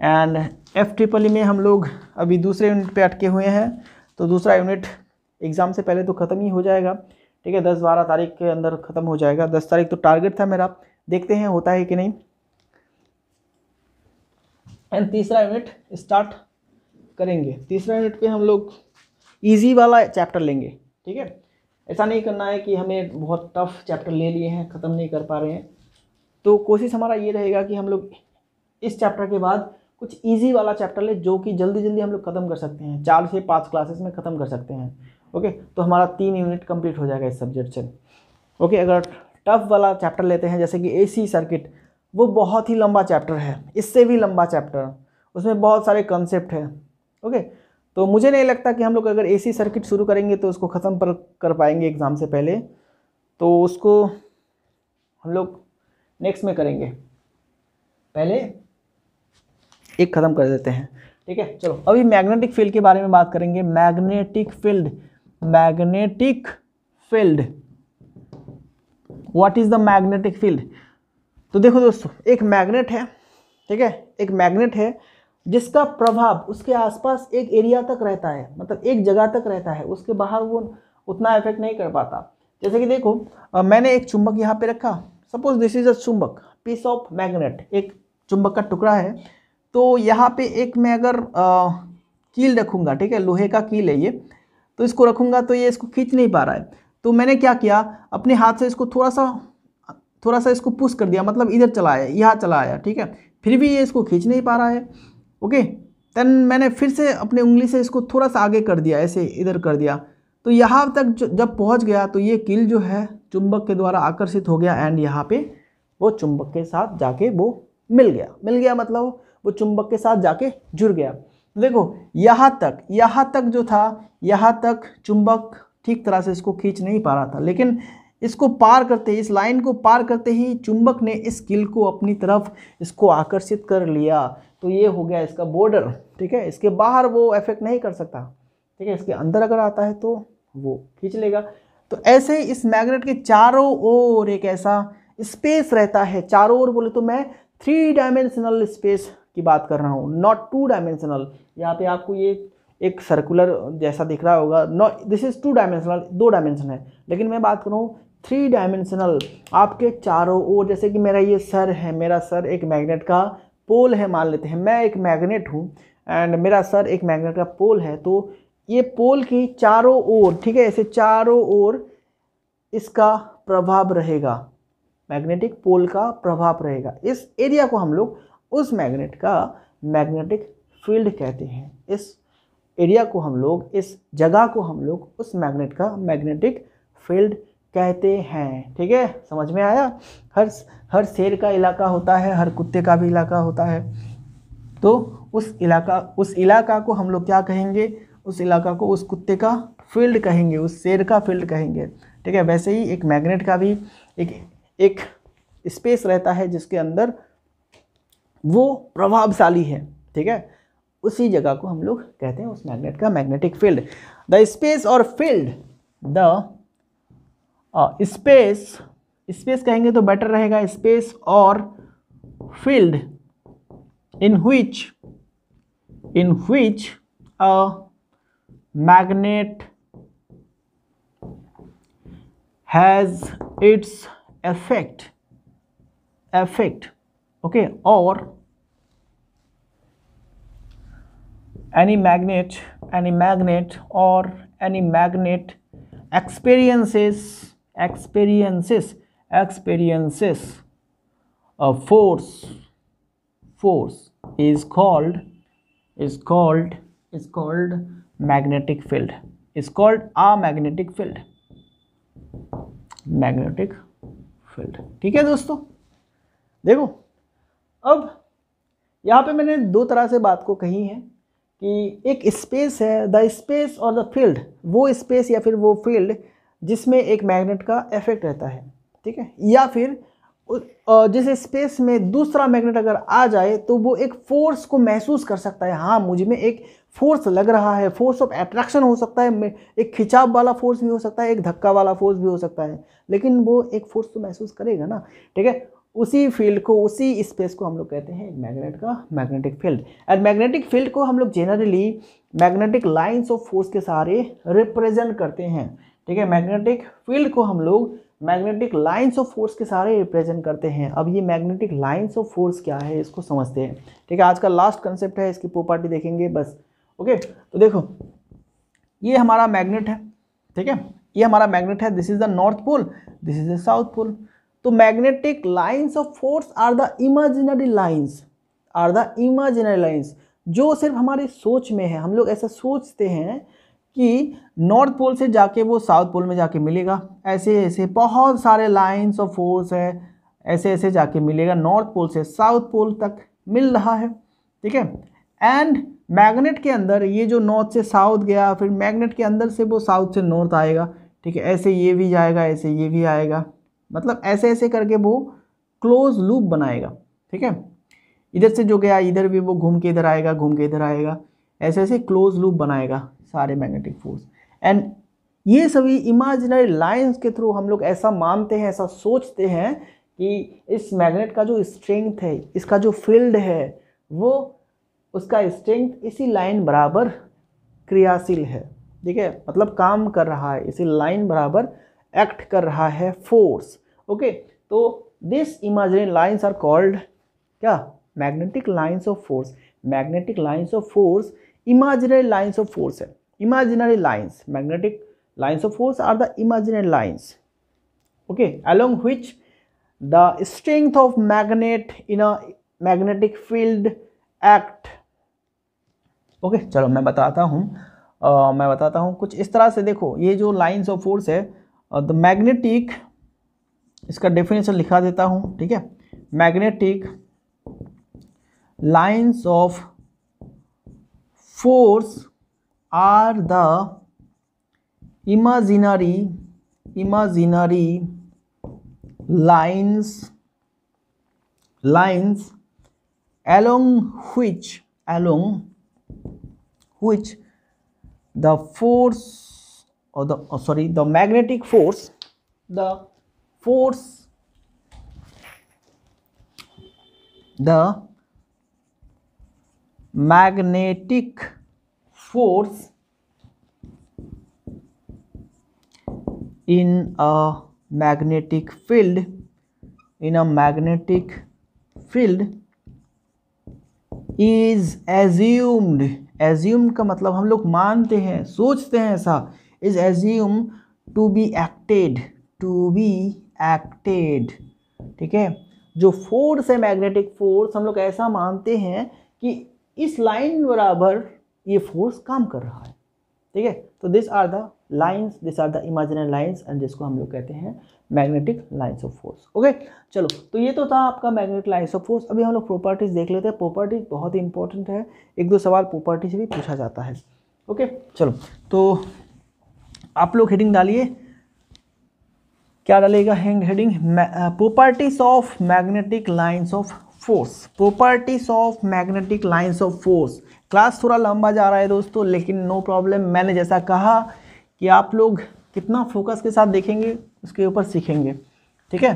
एंड FTEE में हम लोग अभी दूसरे यूनिट पे अटके हुए हैं, तो दूसरा यूनिट एग्ज़ाम से पहले तो ख़त्म ही हो जाएगा, ठीक है, 10-12 तारीख के अंदर ख़त्म हो जाएगा। 10 तारीख तो टारगेट था मेरा, देखते हैं होता है कि नहीं। एंड तीसरा यूनिट स्टार्ट करेंगे, तीसरा यूनिट पे हम लोग ईजी वाला चैप्टर लेंगे, ठीक है। ऐसा नहीं करना है कि हमें बहुत टफ चैप्टर ले लिए हैं, ख़त्म नहीं कर पा रहे हैं, तो कोशिश हमारा ये रहेगा कि हम लोग इस चैप्टर के बाद कुछ इजी वाला चैप्टर ले, जो कि जल्दी हम लोग ख़त्म कर सकते हैं, 4 से 5 क्लासेस में ख़त्म कर सकते हैं। ओके, तो हमारा 3 यूनिट कंप्लीट हो जाएगा इस सब्जेक्ट से। ओके, अगर टफ वाला चैप्टर लेते हैं जैसे कि AC सर्किट, वो बहुत ही लंबा चैप्टर है, इससे भी लंबा चैप्टर, उसमें बहुत सारे कंसेप्ट हैं। ओके, तो मुझे नहीं लगता कि हम लोग अगर AC सर्किट शुरू करेंगे तो उसको ख़त्म कर पाएंगे एग्ज़ाम से पहले, तो उसको हम लोग नेक्स्ट में करेंगे, पहले एक ख़त्म कर देते हैं, ठीक है। चलो, अभी मैग्नेटिक फील्ड के बारे में बात करेंगे। Magnetic field what is the magnetic field? तो देखो दोस्तों, एक मैग्नेट है, ठीक है, एक मैग्नेट है जिसका प्रभाव उसके आसपास एक एरिया तक रहता है, मतलब एक जगह तक रहता है, उसके बाहर वो उतना इफेक्ट नहीं कर पाता। जैसे कि देखो मैंने एक चुंबक यहाँ पे रखा, सपोज दिस इज अ चुंबक, पीस ऑफ मैग्नेट, एक चुंबक का टुकड़ा है। तो यहाँ पे एक मैं अगर कील रखूँगा, ठीक है, लोहे का कील है ये, तो इसको रखूँगा तो ये इसको खींच नहीं पा रहा है। तो मैंने क्या किया, अपने हाथ से इसको थोड़ा सा इसको पुश कर दिया, मतलब इधर चलाया, यहाँ चलाया, ठीक है, फिर भी ये इसको खींच नहीं पा रहा है। ओके, दैन मैंने फिर से अपने उंगली से इसको थोड़ा सा आगे कर दिया, ऐसे इधर कर दिया, तो यहाँ तक जब पहुँच गया तो ये कील जो है चुंबक के द्वारा आकर्षित हो गया एंड यहाँ पे वो चुंबक के साथ जाके वो मिल गया, मतलब वो चुंबक के साथ जाके जुड़ गया। देखो यहाँ तक जो था, यहाँ तक चुंबक ठीक तरह से इसको खींच नहीं पा रहा था, लेकिन इसको पार करते ही, इस लाइन को पार करते ही चुंबक ने इस कील को अपनी तरफ इसको आकर्षित कर लिया। तो ये हो गया इसका बॉर्डर, ठीक है, इसके बाहर वो अफेक्ट नहीं कर सकता, ठीक है, इसके अंदर अगर आता है तो वो खींच लेगा। तो ऐसे ही इस मैग्नेट के चारों ओर एक ऐसा स्पेस रहता है, चारों ओर बोले तो मैं 3 डायमेंशनल स्पेस की बात कर रहा हूँ, नॉट 2 डायमेंशनल। यहाँ पे आपको ये एक सर्कुलर जैसा दिख रहा होगा, not, this is 2 dimensional, 2 dimension है, लेकिन मैं बात कर रहा हूँ 3 डायमेंशनल। आपके चारों ओर, जैसे कि मेरा ये सर है, मेरा सर एक मैग्नेट का पोल है, मान लेते हैं मैं एक मैग्नेट हूँ एंड मेरा सर एक मैग्नेट का पोल है। तो ये पोल की चारों ओर, ठीक है, ऐसे चारों ओर इसका प्रभाव रहेगा, मैग्नेटिक पोल का प्रभाव रहेगा। इस एरिया को हम लोग उस मैग्नेट का मैग्नेटिक फील्ड कहते हैं, इस एरिया को हम लोग, इस जगह को हम लोग उस मैग्नेट का मैग्नेटिक फील्ड कहते हैं। ठीक है, समझ में आया। हर शेर का इलाका होता है, हर कुत्ते का भी इलाका होता है, तो उस इलाका को हम लोग क्या कहेंगे, उस इलाका को उस कुत्ते का फील्ड कहेंगे, उस शेर का फील्ड कहेंगे। ठीक है, वैसे ही एक मैग्नेट का भी एक स्पेस रहता है जिसके अंदर वो प्रभावशाली है, ठीक है, उसी जगह को हम लोग कहते हैं उस मैग्नेट का मैग्नेटिक फील्ड। द स्पेस और फील्ड, द स्पेस कहेंगे तो बेटर रहेगा, स्पेस और field in which a magnet has its effect, okay, or any magnet or any magnet experiences a force is called magnetic field, is called a magnetic field. ठीक है दोस्तों, देखो अब यहाँ पे मैंने 2 तरह से बात को कही है कि एक स्पेस है, द स्पेस और द फील्ड, वो स्पेस या फिर वो फील्ड जिसमें एक मैग्नेट का इफेक्ट रहता है, ठीक है, या फिर जिस स्पेस में दूसरा मैग्नेट अगर आ जाए तो वो एक फोर्स को महसूस कर सकता है। हाँ, मुझ में एक फोर्स लग रहा है, फोर्स ऑफ एट्रैक्शन हो सकता है, एक खिंचाव वाला फोर्स भी हो सकता है, एक धक्का वाला फोर्स भी हो सकता है, लेकिन वो एक फोर्स तो महसूस करेगा ना, ठीक है। उसी फील्ड को, उसी स्पेस को हम लोग कहते हैं मैग्नेट का magnetic field. And magnetic field को हम लोग generally magnetic lines of force के सहारे रिप्रेजेंट करते हैं, ठीक है, मैग्नेटिक फील्ड को हम लोग मैग्नेटिक लाइन्स ऑफ फोर्स के सहारे रिप्रेजेंट करते हैं। अब ये मैग्नेटिक लाइन्स ऑफ फोर्स क्या है, इसको समझते हैं, ठीक है, आज का लास्ट कंसेप्ट है, इसकी प्रॉपर्टी देखेंगे बस। ओके, तो देखो ये हमारा मैग्नेट है, ठीक है, ये हमारा मैग्नेट है, this is the north pole, this is the south pole. तो magnetic lines of force are the imaginary lines जो सिर्फ हमारी सोच में है। हम लोग ऐसा सोचते हैं कि नॉर्थ पोल से जाके वो साउथ पोल में जाके मिलेगा, ऐसे ऐसे बहुत सारे लाइन्स ऑफ फोर्स है, ऐसे ऐसे जाके मिलेगा, नॉर्थ पोल से साउथ पोल तक मिल रहा है, ठीक है। एंड मैग्नेट के अंदर ये जो नॉर्थ से साउथ गया, फिर मैग्नेट के अंदर से वो साउथ से नॉर्थ आएगा, ठीक है, ऐसे ये भी जाएगा, ऐसे ये भी आएगा, मतलब ऐसे ऐसे करके वो क्लोज लूप बनाएगा, ठीक है, इधर से जो गया इधर भी वो घूम के इधर आएगा, घूम के इधर आएगा, ऐसे ऐसे क्लोज लूप बनाएगा सारे मैग्नेटिक फोर्स। एंड ये सभी इमेजिनरी लाइंस के थ्रू हम लोग ऐसा मानते हैं, ऐसा सोचते हैं कि इस मैग्नेट का जो स्ट्रेंथ है, इसका जो फील्ड है, वो उसका स्ट्रेंथ इसी लाइन बराबर क्रियाशील है, ठीक है, मतलब काम कर रहा है इसी लाइन बराबर एक्ट कर रहा है फोर्स। ओके, तो this imaginary lines are called क्या? Magnetic lines of force. Magnetic lines of force imaginary lines of force है। Imaginary lines, magnetic lines of force are the imaginary lines, okay, along which the strength of magnet in a magnetic field act. Okay, चलो मैं बताता हूँ कुछ इस तरह से। देखो ये जो लाइन्स ऑफ फोर्स है, द मैग्नेटिक, इसका डेफिनेशन लिखा देता हूँ, ठीक है। Magnetic lines of force are the imaginary lines along which the force or the the magnetic force, in a magnetic field is assumed का मतलब हम लोग मानते हैं, सोचते हैं ऐसा। is assumed to be acted, ठीक है। जो फोर्स है मैग्नेटिक फोर्स, हम लोग ऐसा मानते हैं कि इस लाइन बराबर ये फोर्स काम कर रहा है, ठीक है। तो this are the lines, this are the imaginary lines and जिसको हम लोग कहते हैं magnetic lines of force. Okay, चलो तो ये तो था आपका मैग्नेटिक लाइन्स ऑफ फोर्स। अभी हम लोग प्रॉपर्टीज देख लेते हैं। प्रॉपर्टीज बहुत ही इंपॉर्टेंट है, एक दो सवाल प्रॉपर्टी से भी पूछा जाता है। ओके, चलो तो आप लोग हेडिंग डालिए, क्या डालेगा heading? Properties of magnetic lines of force. Properties of magnetic lines of force. Class थोड़ा लंबा जा रहा है दोस्तों, लेकिन नो प्रॉब्लम। मैंने जैसा कहा कि आप लोग कितना फोकस के साथ देखेंगे उसके ऊपर सीखेंगे, ठीक है।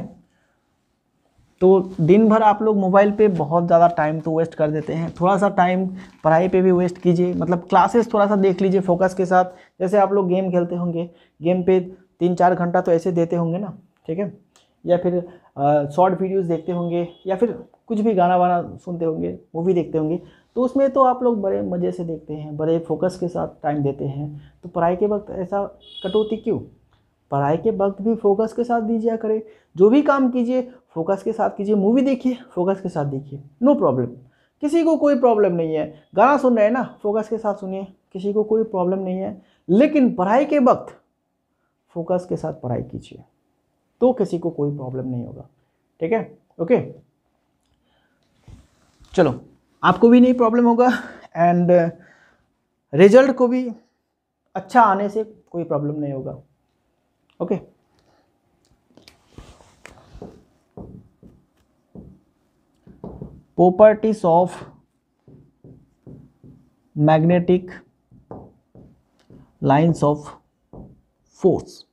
तो दिन भर आप लोग मोबाइल पे बहुत ज़्यादा टाइम तो वेस्ट कर देते हैं, थोड़ा सा टाइम पढ़ाई पे भी वेस्ट कीजिए, मतलब क्लासेस थोड़ा सा देख लीजिए फोकस के साथ। जैसे आप लोग गेम खेलते होंगे, गेम पे 3-4 घंटा तो ऐसे देते होंगे ना, ठीक है। या फिर शॉर्ट वीडियोज़ देखते होंगे, या फिर कुछ भी गाना वाना सुनते होंगे, मूवी देखते होंगे, तो उसमें तो आप लोग बड़े मज़े से देखते हैं, बड़े फोकस के साथ टाइम देते हैं। तो पढ़ाई के वक्त ऐसा कटौती क्यों? पढ़ाई के वक्त भी फोकस के साथ दीजिए करें, जो भी काम कीजिए फोकस के साथ कीजिए। मूवी देखिए फोकस के साथ देखिए, नो प्रॉब्लम, किसी को कोई प्रॉब्लम नहीं है। गाना सुन रहे हैं ना, फोकस के साथ सुनिए, किसी को कोई प्रॉब्लम नहीं है। लेकिन पढ़ाई के वक्त फोकस के साथ पढ़ाई कीजिए, तो किसी को कोई प्रॉब्लम नहीं होगा, ठीक है। ओके, चलो आपको भी नहीं प्रॉब्लम होगा एंड रिजल्ट को भी अच्छा आने से कोई प्रॉब्लम नहीं होगा। Okay, properties of magnetic lines of force,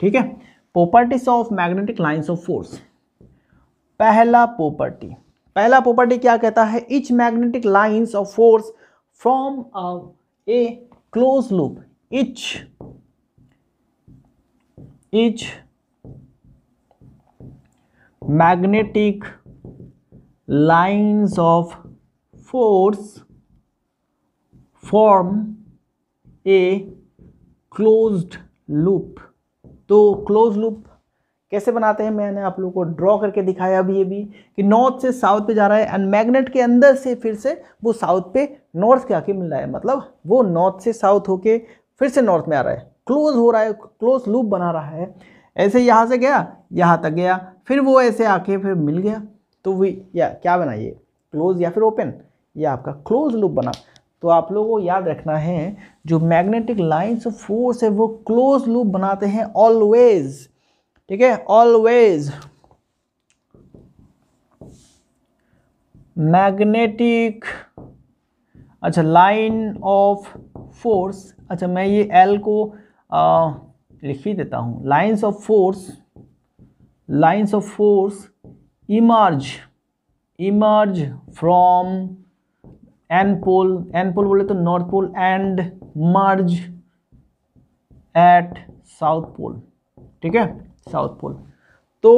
ठीक है। Properties of magnetic lines of force. पहला प्रॉपर्टी क्या कहता है? Each magnetic lines of force from a close loop. Each magnetic lines of force form a closed loop. तो close loop कैसे बनाते हैं, मैंने आप लोगों को ड्रॉ करके दिखाया अभी कि नॉर्थ से साउथ पे जा रहा है एंड मैग्नेट के अंदर से फिर से वो साउथ पे नॉर्थ के आके मिल रहा है, मतलब वो नॉर्थ से साउथ होके फिर से नॉर्थ में आ रहा है, क्लोज हो रहा है, क्लोज लूप बना रहा है। ऐसे यहाँ से गया, यहाँ तक गया, फिर वो ऐसे आके फिर मिल गया, तो वो या क्या बना, ये क्लोज या फिर ओपन, या आपका क्लोज लूप बना। तो आप लोगों को याद रखना है जो मैग्नेटिक लाइन्स ऑफ फोर्स है वो क्लोज लूप बनाते हैं ऑलवेज, ठीक है। ऑलवेज मैग्नेटिक, अच्छा लाइन ऑफ फोर्स, अच्छा मैं ये एल को लिख ही देता हूँ। Lines of force emerge from N pole, N pole बोले तो north pole, and merge at south pole, ठीक है, साउथ पोल। तो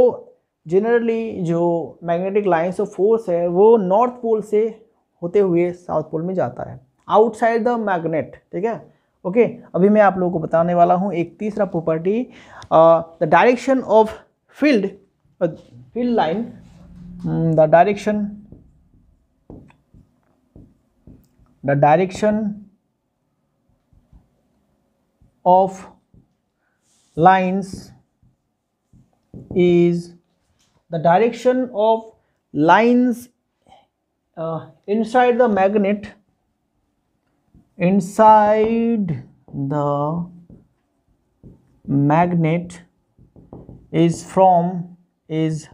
जनरली जो मैग्नेटिक लाइन्स ऑफ फोर्स है वो नॉर्थ पोल से होते हुए साउथ पोल में जाता है, आउटसाइड द मैग्नेट, ठीक है, ओके। अभी मैं आप लोगों को बताने वाला हूँ एक तीसरा property, the direction of field, field line, the direction, the direction of lines is the direction of lines inside the magnet, inside the magnet is from S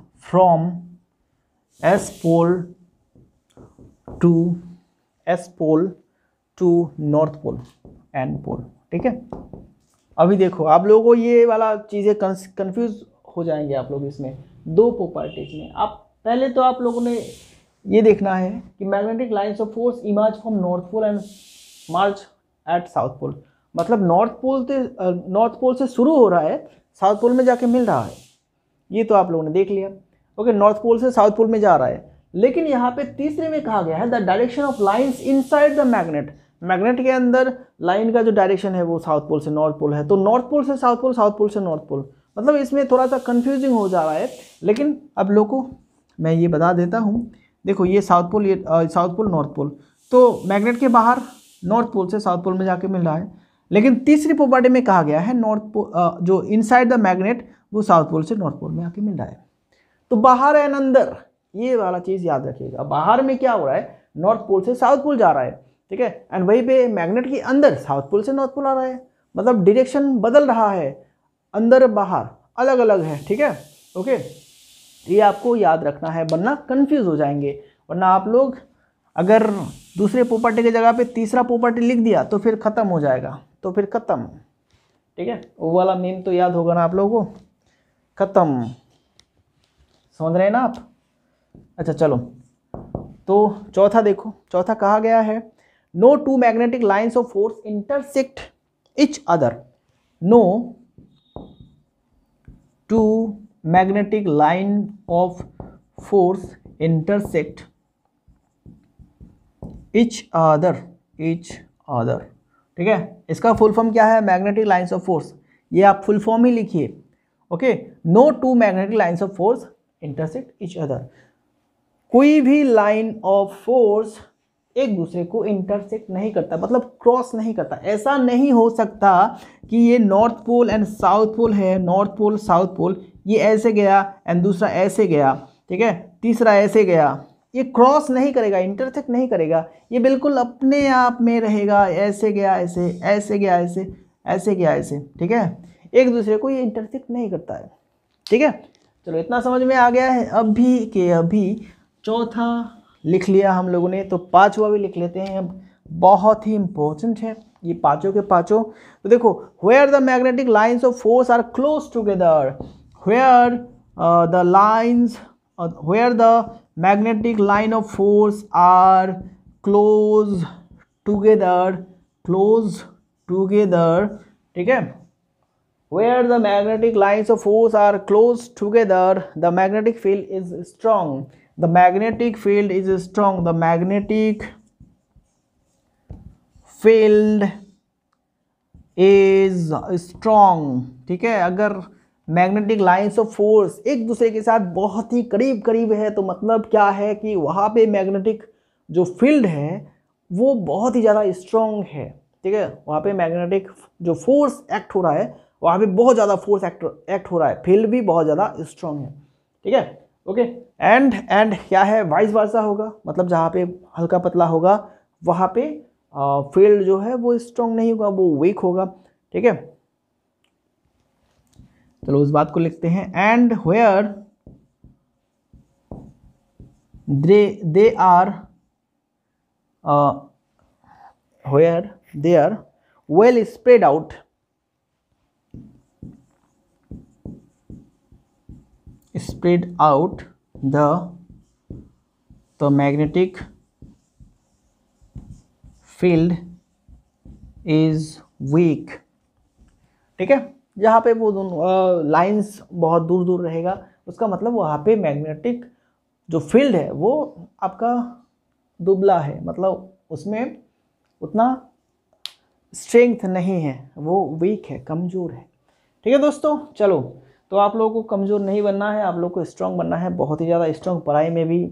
pole to north pole, N pole, ठीक है। अभी देखो आप लोगों को ये वाला चीज़ें कंफ्यूज हो जाएंगे आप लोग इसमें, दो प्रॉपर्टीज में। आप पहले तो आप लोगों ने ये देखना है कि magnetic lines of force emerge from north pole and march at south pole, मतलब नॉर्थ पोल से शुरू हो रहा है, साउथ पोल में जाके मिल रहा है, ये तो आप लोगों ने देख लिया, ओके। नॉर्थ पोल से साउथ पोल में जा रहा है, लेकिन यहाँ पे तीसरे में कहा गया है the direction of lines inside the magnet, magnet के अंदर लाइन का जो डायरेक्शन है वो साउथ पोल से नॉर्थ पोल है, तो नॉर्थ पोल से साउथ पोल, साउथ पोल से नॉर्थ पोल, मतलब इसमें थोड़ा सा कंफ्यूजिंग हो जा रहा है। लेकिन अब लोगों को मैं ये बता देता हूँ, देखो ये साउथ पोल, ये साउथ पोल, नॉर्थ पोल, तो मैग्नेट के बाहर नॉर्थ पोल से साउथ पोल में जाके मिल रहा है, लेकिन तीसरी प्रॉपर्टी में कहा गया है नॉर्थ पोल जो इनसाइड द मैग्नेट वो साउथ पोल से नॉर्थ पोल में आके मिल रहा है। तो बाहर एंड अंदर, ये वाला चीज़ याद रखिएगा। बाहर में क्या हो रहा है, नॉर्थ पोल से साउथ पोल जा रहा है, ठीक है, एंड वहीं पे मैग्नेट के अंदर साउथ पोल से नॉर्थ पोल आ रहा है, मतलब डायरेक्शन बदल रहा है, अंदर बाहर अलग अलग है, ठीक है, ओके। ये आपको याद रखना है, वरना कंफ्यूज हो जाएंगे, वरना आप लोग अगर दूसरे प्रॉपर्टी की जगह पे तीसरा प्रॉपर्टी लिख दिया तो फिर ख़त्म हो जाएगा, तो फिर ख़त्म, ठीक है। वो वाला नेम तो याद होगा ना आप लोगों को, ख़त्म, समझ रहे हैं ना आप। अच्छा चलो, तो चौथा देखो, चौथा कहा गया है no two magnetic lines of force intersect each other, no two magnetic line of force intersect each other, ठीक है। इसका फुल फॉर्म क्या है, मैग्नेटिक लाइन्स ऑफ फोर्स, ये आप फुल फॉर्म ही लिखिए, okay. No two magnetic lines of force intersect each other, कोई भी लाइन ऑफ फोर्स एक दूसरे को इंटरसेक्ट नहीं करता, मतलब क्रॉस नहीं करता। ऐसा नहीं हो सकता कि ये north pole and south pole है, नॉर्थ पोल साउथ पोल, ये ऐसे गया एंड दूसरा ऐसे गया, ठीक है, तीसरा ऐसे गया, ये क्रॉस नहीं करेगा, इंटरसेक्ट नहीं करेगा, ये बिल्कुल अपने आप में रहेगा, ऐसे गया ऐसे, ऐसे गया ऐसे, ऐसे गया ऐसे, ठीक है, एक दूसरे को ये इंटरसेक्ट नहीं करता है, ठीक है। चलो इतना समझ में आ गया है अभी के अभी। चौथा लिख लिया हम लोगों ने, तो पांचवा भी लिख लेते हैं अब, बहुत ही इम्पोर्टेंट है ये पांचों के पांचों। तो देखो, where the magnetic lines of force are close together, where the magnetic line of force are close together, ठीक है, where the magnetic lines of force are close together the magnetic field is strong, the magnetic field is strong, the magnetic field is strong, ठीक है। अगर magnetic lines of force एक दूसरे के साथ बहुत ही करीब करीब है तो मतलब क्या है कि वहाँ पे magnetic जो field है वो बहुत ही ज़्यादा strong है, ठीक है, वहाँ पे magnetic जो force act हो रहा है वहाँ पे बहुत ज़्यादा force act हो रहा है, field भी बहुत ज़्यादा strong है, ठीक है, ओके। एंड क्या है, वाइस वर्सा होगा, मतलब जहाँ पे हल्का पतला होगा वहाँ पे फील्ड जो है वो स्ट्रॉन्ग नहीं होगा, वो वीक होगा, ठीक है। चलो उस बात को लिखते हैं, and where they are well spread out, spread out the magnetic field is weak, ठीक है, जहाँ पे वो दोनों लाइंस बहुत दूर दूर रहेगा उसका मतलब वहाँ पे मैग्नेटिक जो फील्ड है वो आपका दुबला है, मतलब उसमें उतना स्ट्रेंथ नहीं है, वो वीक है, कमज़ोर है। ठीक है दोस्तों, चलो तो आप लोगों को कमज़ोर नहीं बनना है, आप लोगों को स्ट्रॉन्ग बनना है, बहुत ही ज़्यादा स्ट्रॉन्ग पढ़ाई में भी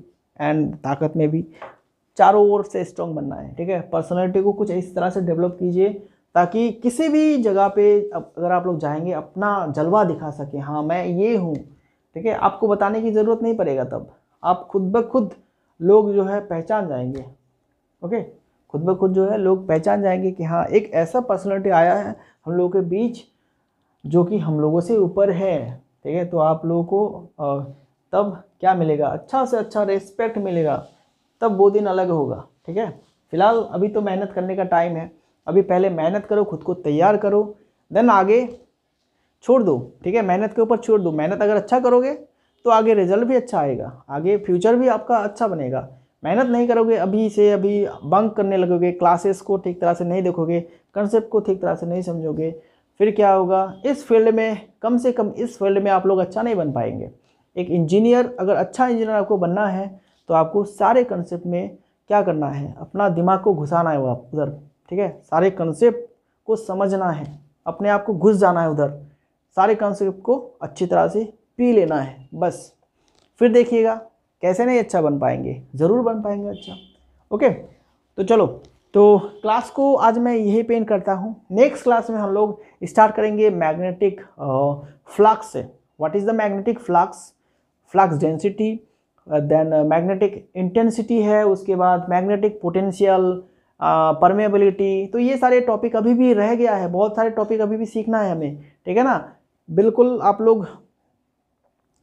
एंड ताकत में भी, चारों ओर से स्ट्रॉन्ग बनना है। ठीक है, पर्सनैलिटी को कुछ इस तरह से डेवलप कीजिए ताकि किसी भी जगह पे अगर आप लोग जाएंगे अपना जलवा दिखा सकें, हाँ मैं ये हूँ। ठीक है, आपको बताने की ज़रूरत नहीं पड़ेगा, तब आप खुद ब खुद लोग जो है पहचान जाएंगे। ओके, खुद ब खुद जो है लोग पहचान जाएंगे कि हाँ एक ऐसा पर्सनैलिटी आया है हम लोगों के बीच जो कि हम लोगों से ऊपर है। ठीक है, तो आप लोगों को तब क्या मिलेगा, अच्छा से अच्छा रेस्पेक्ट मिलेगा, तब वो दिन अलग होगा। ठीक है, फिलहाल अभी तो मेहनत करने का टाइम है, अभी पहले मेहनत करो, खुद को तैयार करो, देन आगे छोड़ दो। ठीक है, मेहनत के ऊपर छोड़ दो, मेहनत अगर अच्छा करोगे तो आगे रिजल्ट भी अच्छा आएगा, आगे फ्यूचर भी आपका अच्छा बनेगा। मेहनत नहीं करोगे, अभी से अभी बंक करने लगोगे, क्लासेस को ठीक तरह से नहीं देखोगे, कंसेप्ट को ठीक तरह से नहीं समझोगे, फिर क्या होगा, इस फील्ड में कम से कम इस फील्ड में आप लोग अच्छा नहीं बन पाएंगे। एक इंजीनियर, अगर अच्छा इंजीनियर आपको बनना है तो आपको सारे कंसेप्ट में क्या करना है, अपना दिमाग को घुसाना है वहाँ उधर। ठीक है, सारे कंसेप्ट को समझना है, अपने आप को घुस जाना है उधर, सारे कंसेप्ट को अच्छी तरह से पी लेना है बस, फिर देखिएगा कैसे नहीं अच्छा बन पाएंगे, ज़रूर बन पाएंगे अच्छा। ओके, तो चलो तो क्लास को आज मैं यही पेन करता हूँ। नेक्स्ट क्लास में हम लोग स्टार्ट करेंगे मैग्नेटिक फ्लक्स से, what is the magnetic flux, flux density, then magnetic intensity है, उसके बाद मैग्नेटिक पोटेंशियल, परमेबिलिटी, तो ये सारे टॉपिक अभी भी रह गया है, बहुत सारे टॉपिक अभी भी सीखना है हमें। ठीक है ना, बिल्कुल आप लोग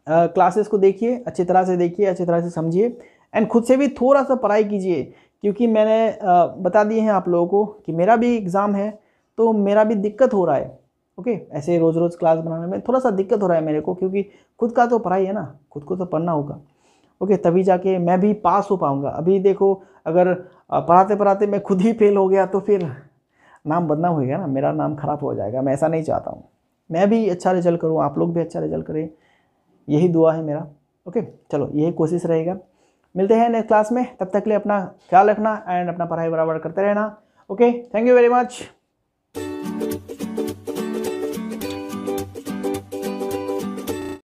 क्लासेस को देखिए, अच्छी तरह से देखिए, अच्छी तरह से समझिए एंड खुद से भी थोड़ा सा पढ़ाई कीजिए, क्योंकि मैंने बता दिए हैं आप लोगों को कि मेरा भी एग्ज़ाम है तो मेरा भी दिक्कत हो रहा है। ओके, ऐसे रोज़ रोज़ क्लास बनाने में थोड़ा सा दिक्कत हो रहा है मेरे को, क्योंकि खुद का तो पढ़ाई है ना, खुद को तो पढ़ना होगा। ओके, तभी जाके मैं भी पास हो पाऊँगा। अभी देखो अगर पढ़ाते पढ़ाते मैं खुद ही फेल हो गया तो फिर नाम बदनाम होएगा ना, मेरा नाम ख़राब हो जाएगा, मैं ऐसा नहीं चाहता हूँ। मैं भी अच्छा रिजल्ट करूँ, आप लोग भी अच्छा रिजल्ट करें, यही दुआ है मेरा। ओके, चलो यही कोशिश रहेगा, मिलते हैं नेक्स्ट क्लास में, तब तक के लिए अपना ख्याल रखना एंड अपना पढ़ाई बराबर करते रहना। Okay, thank you very much.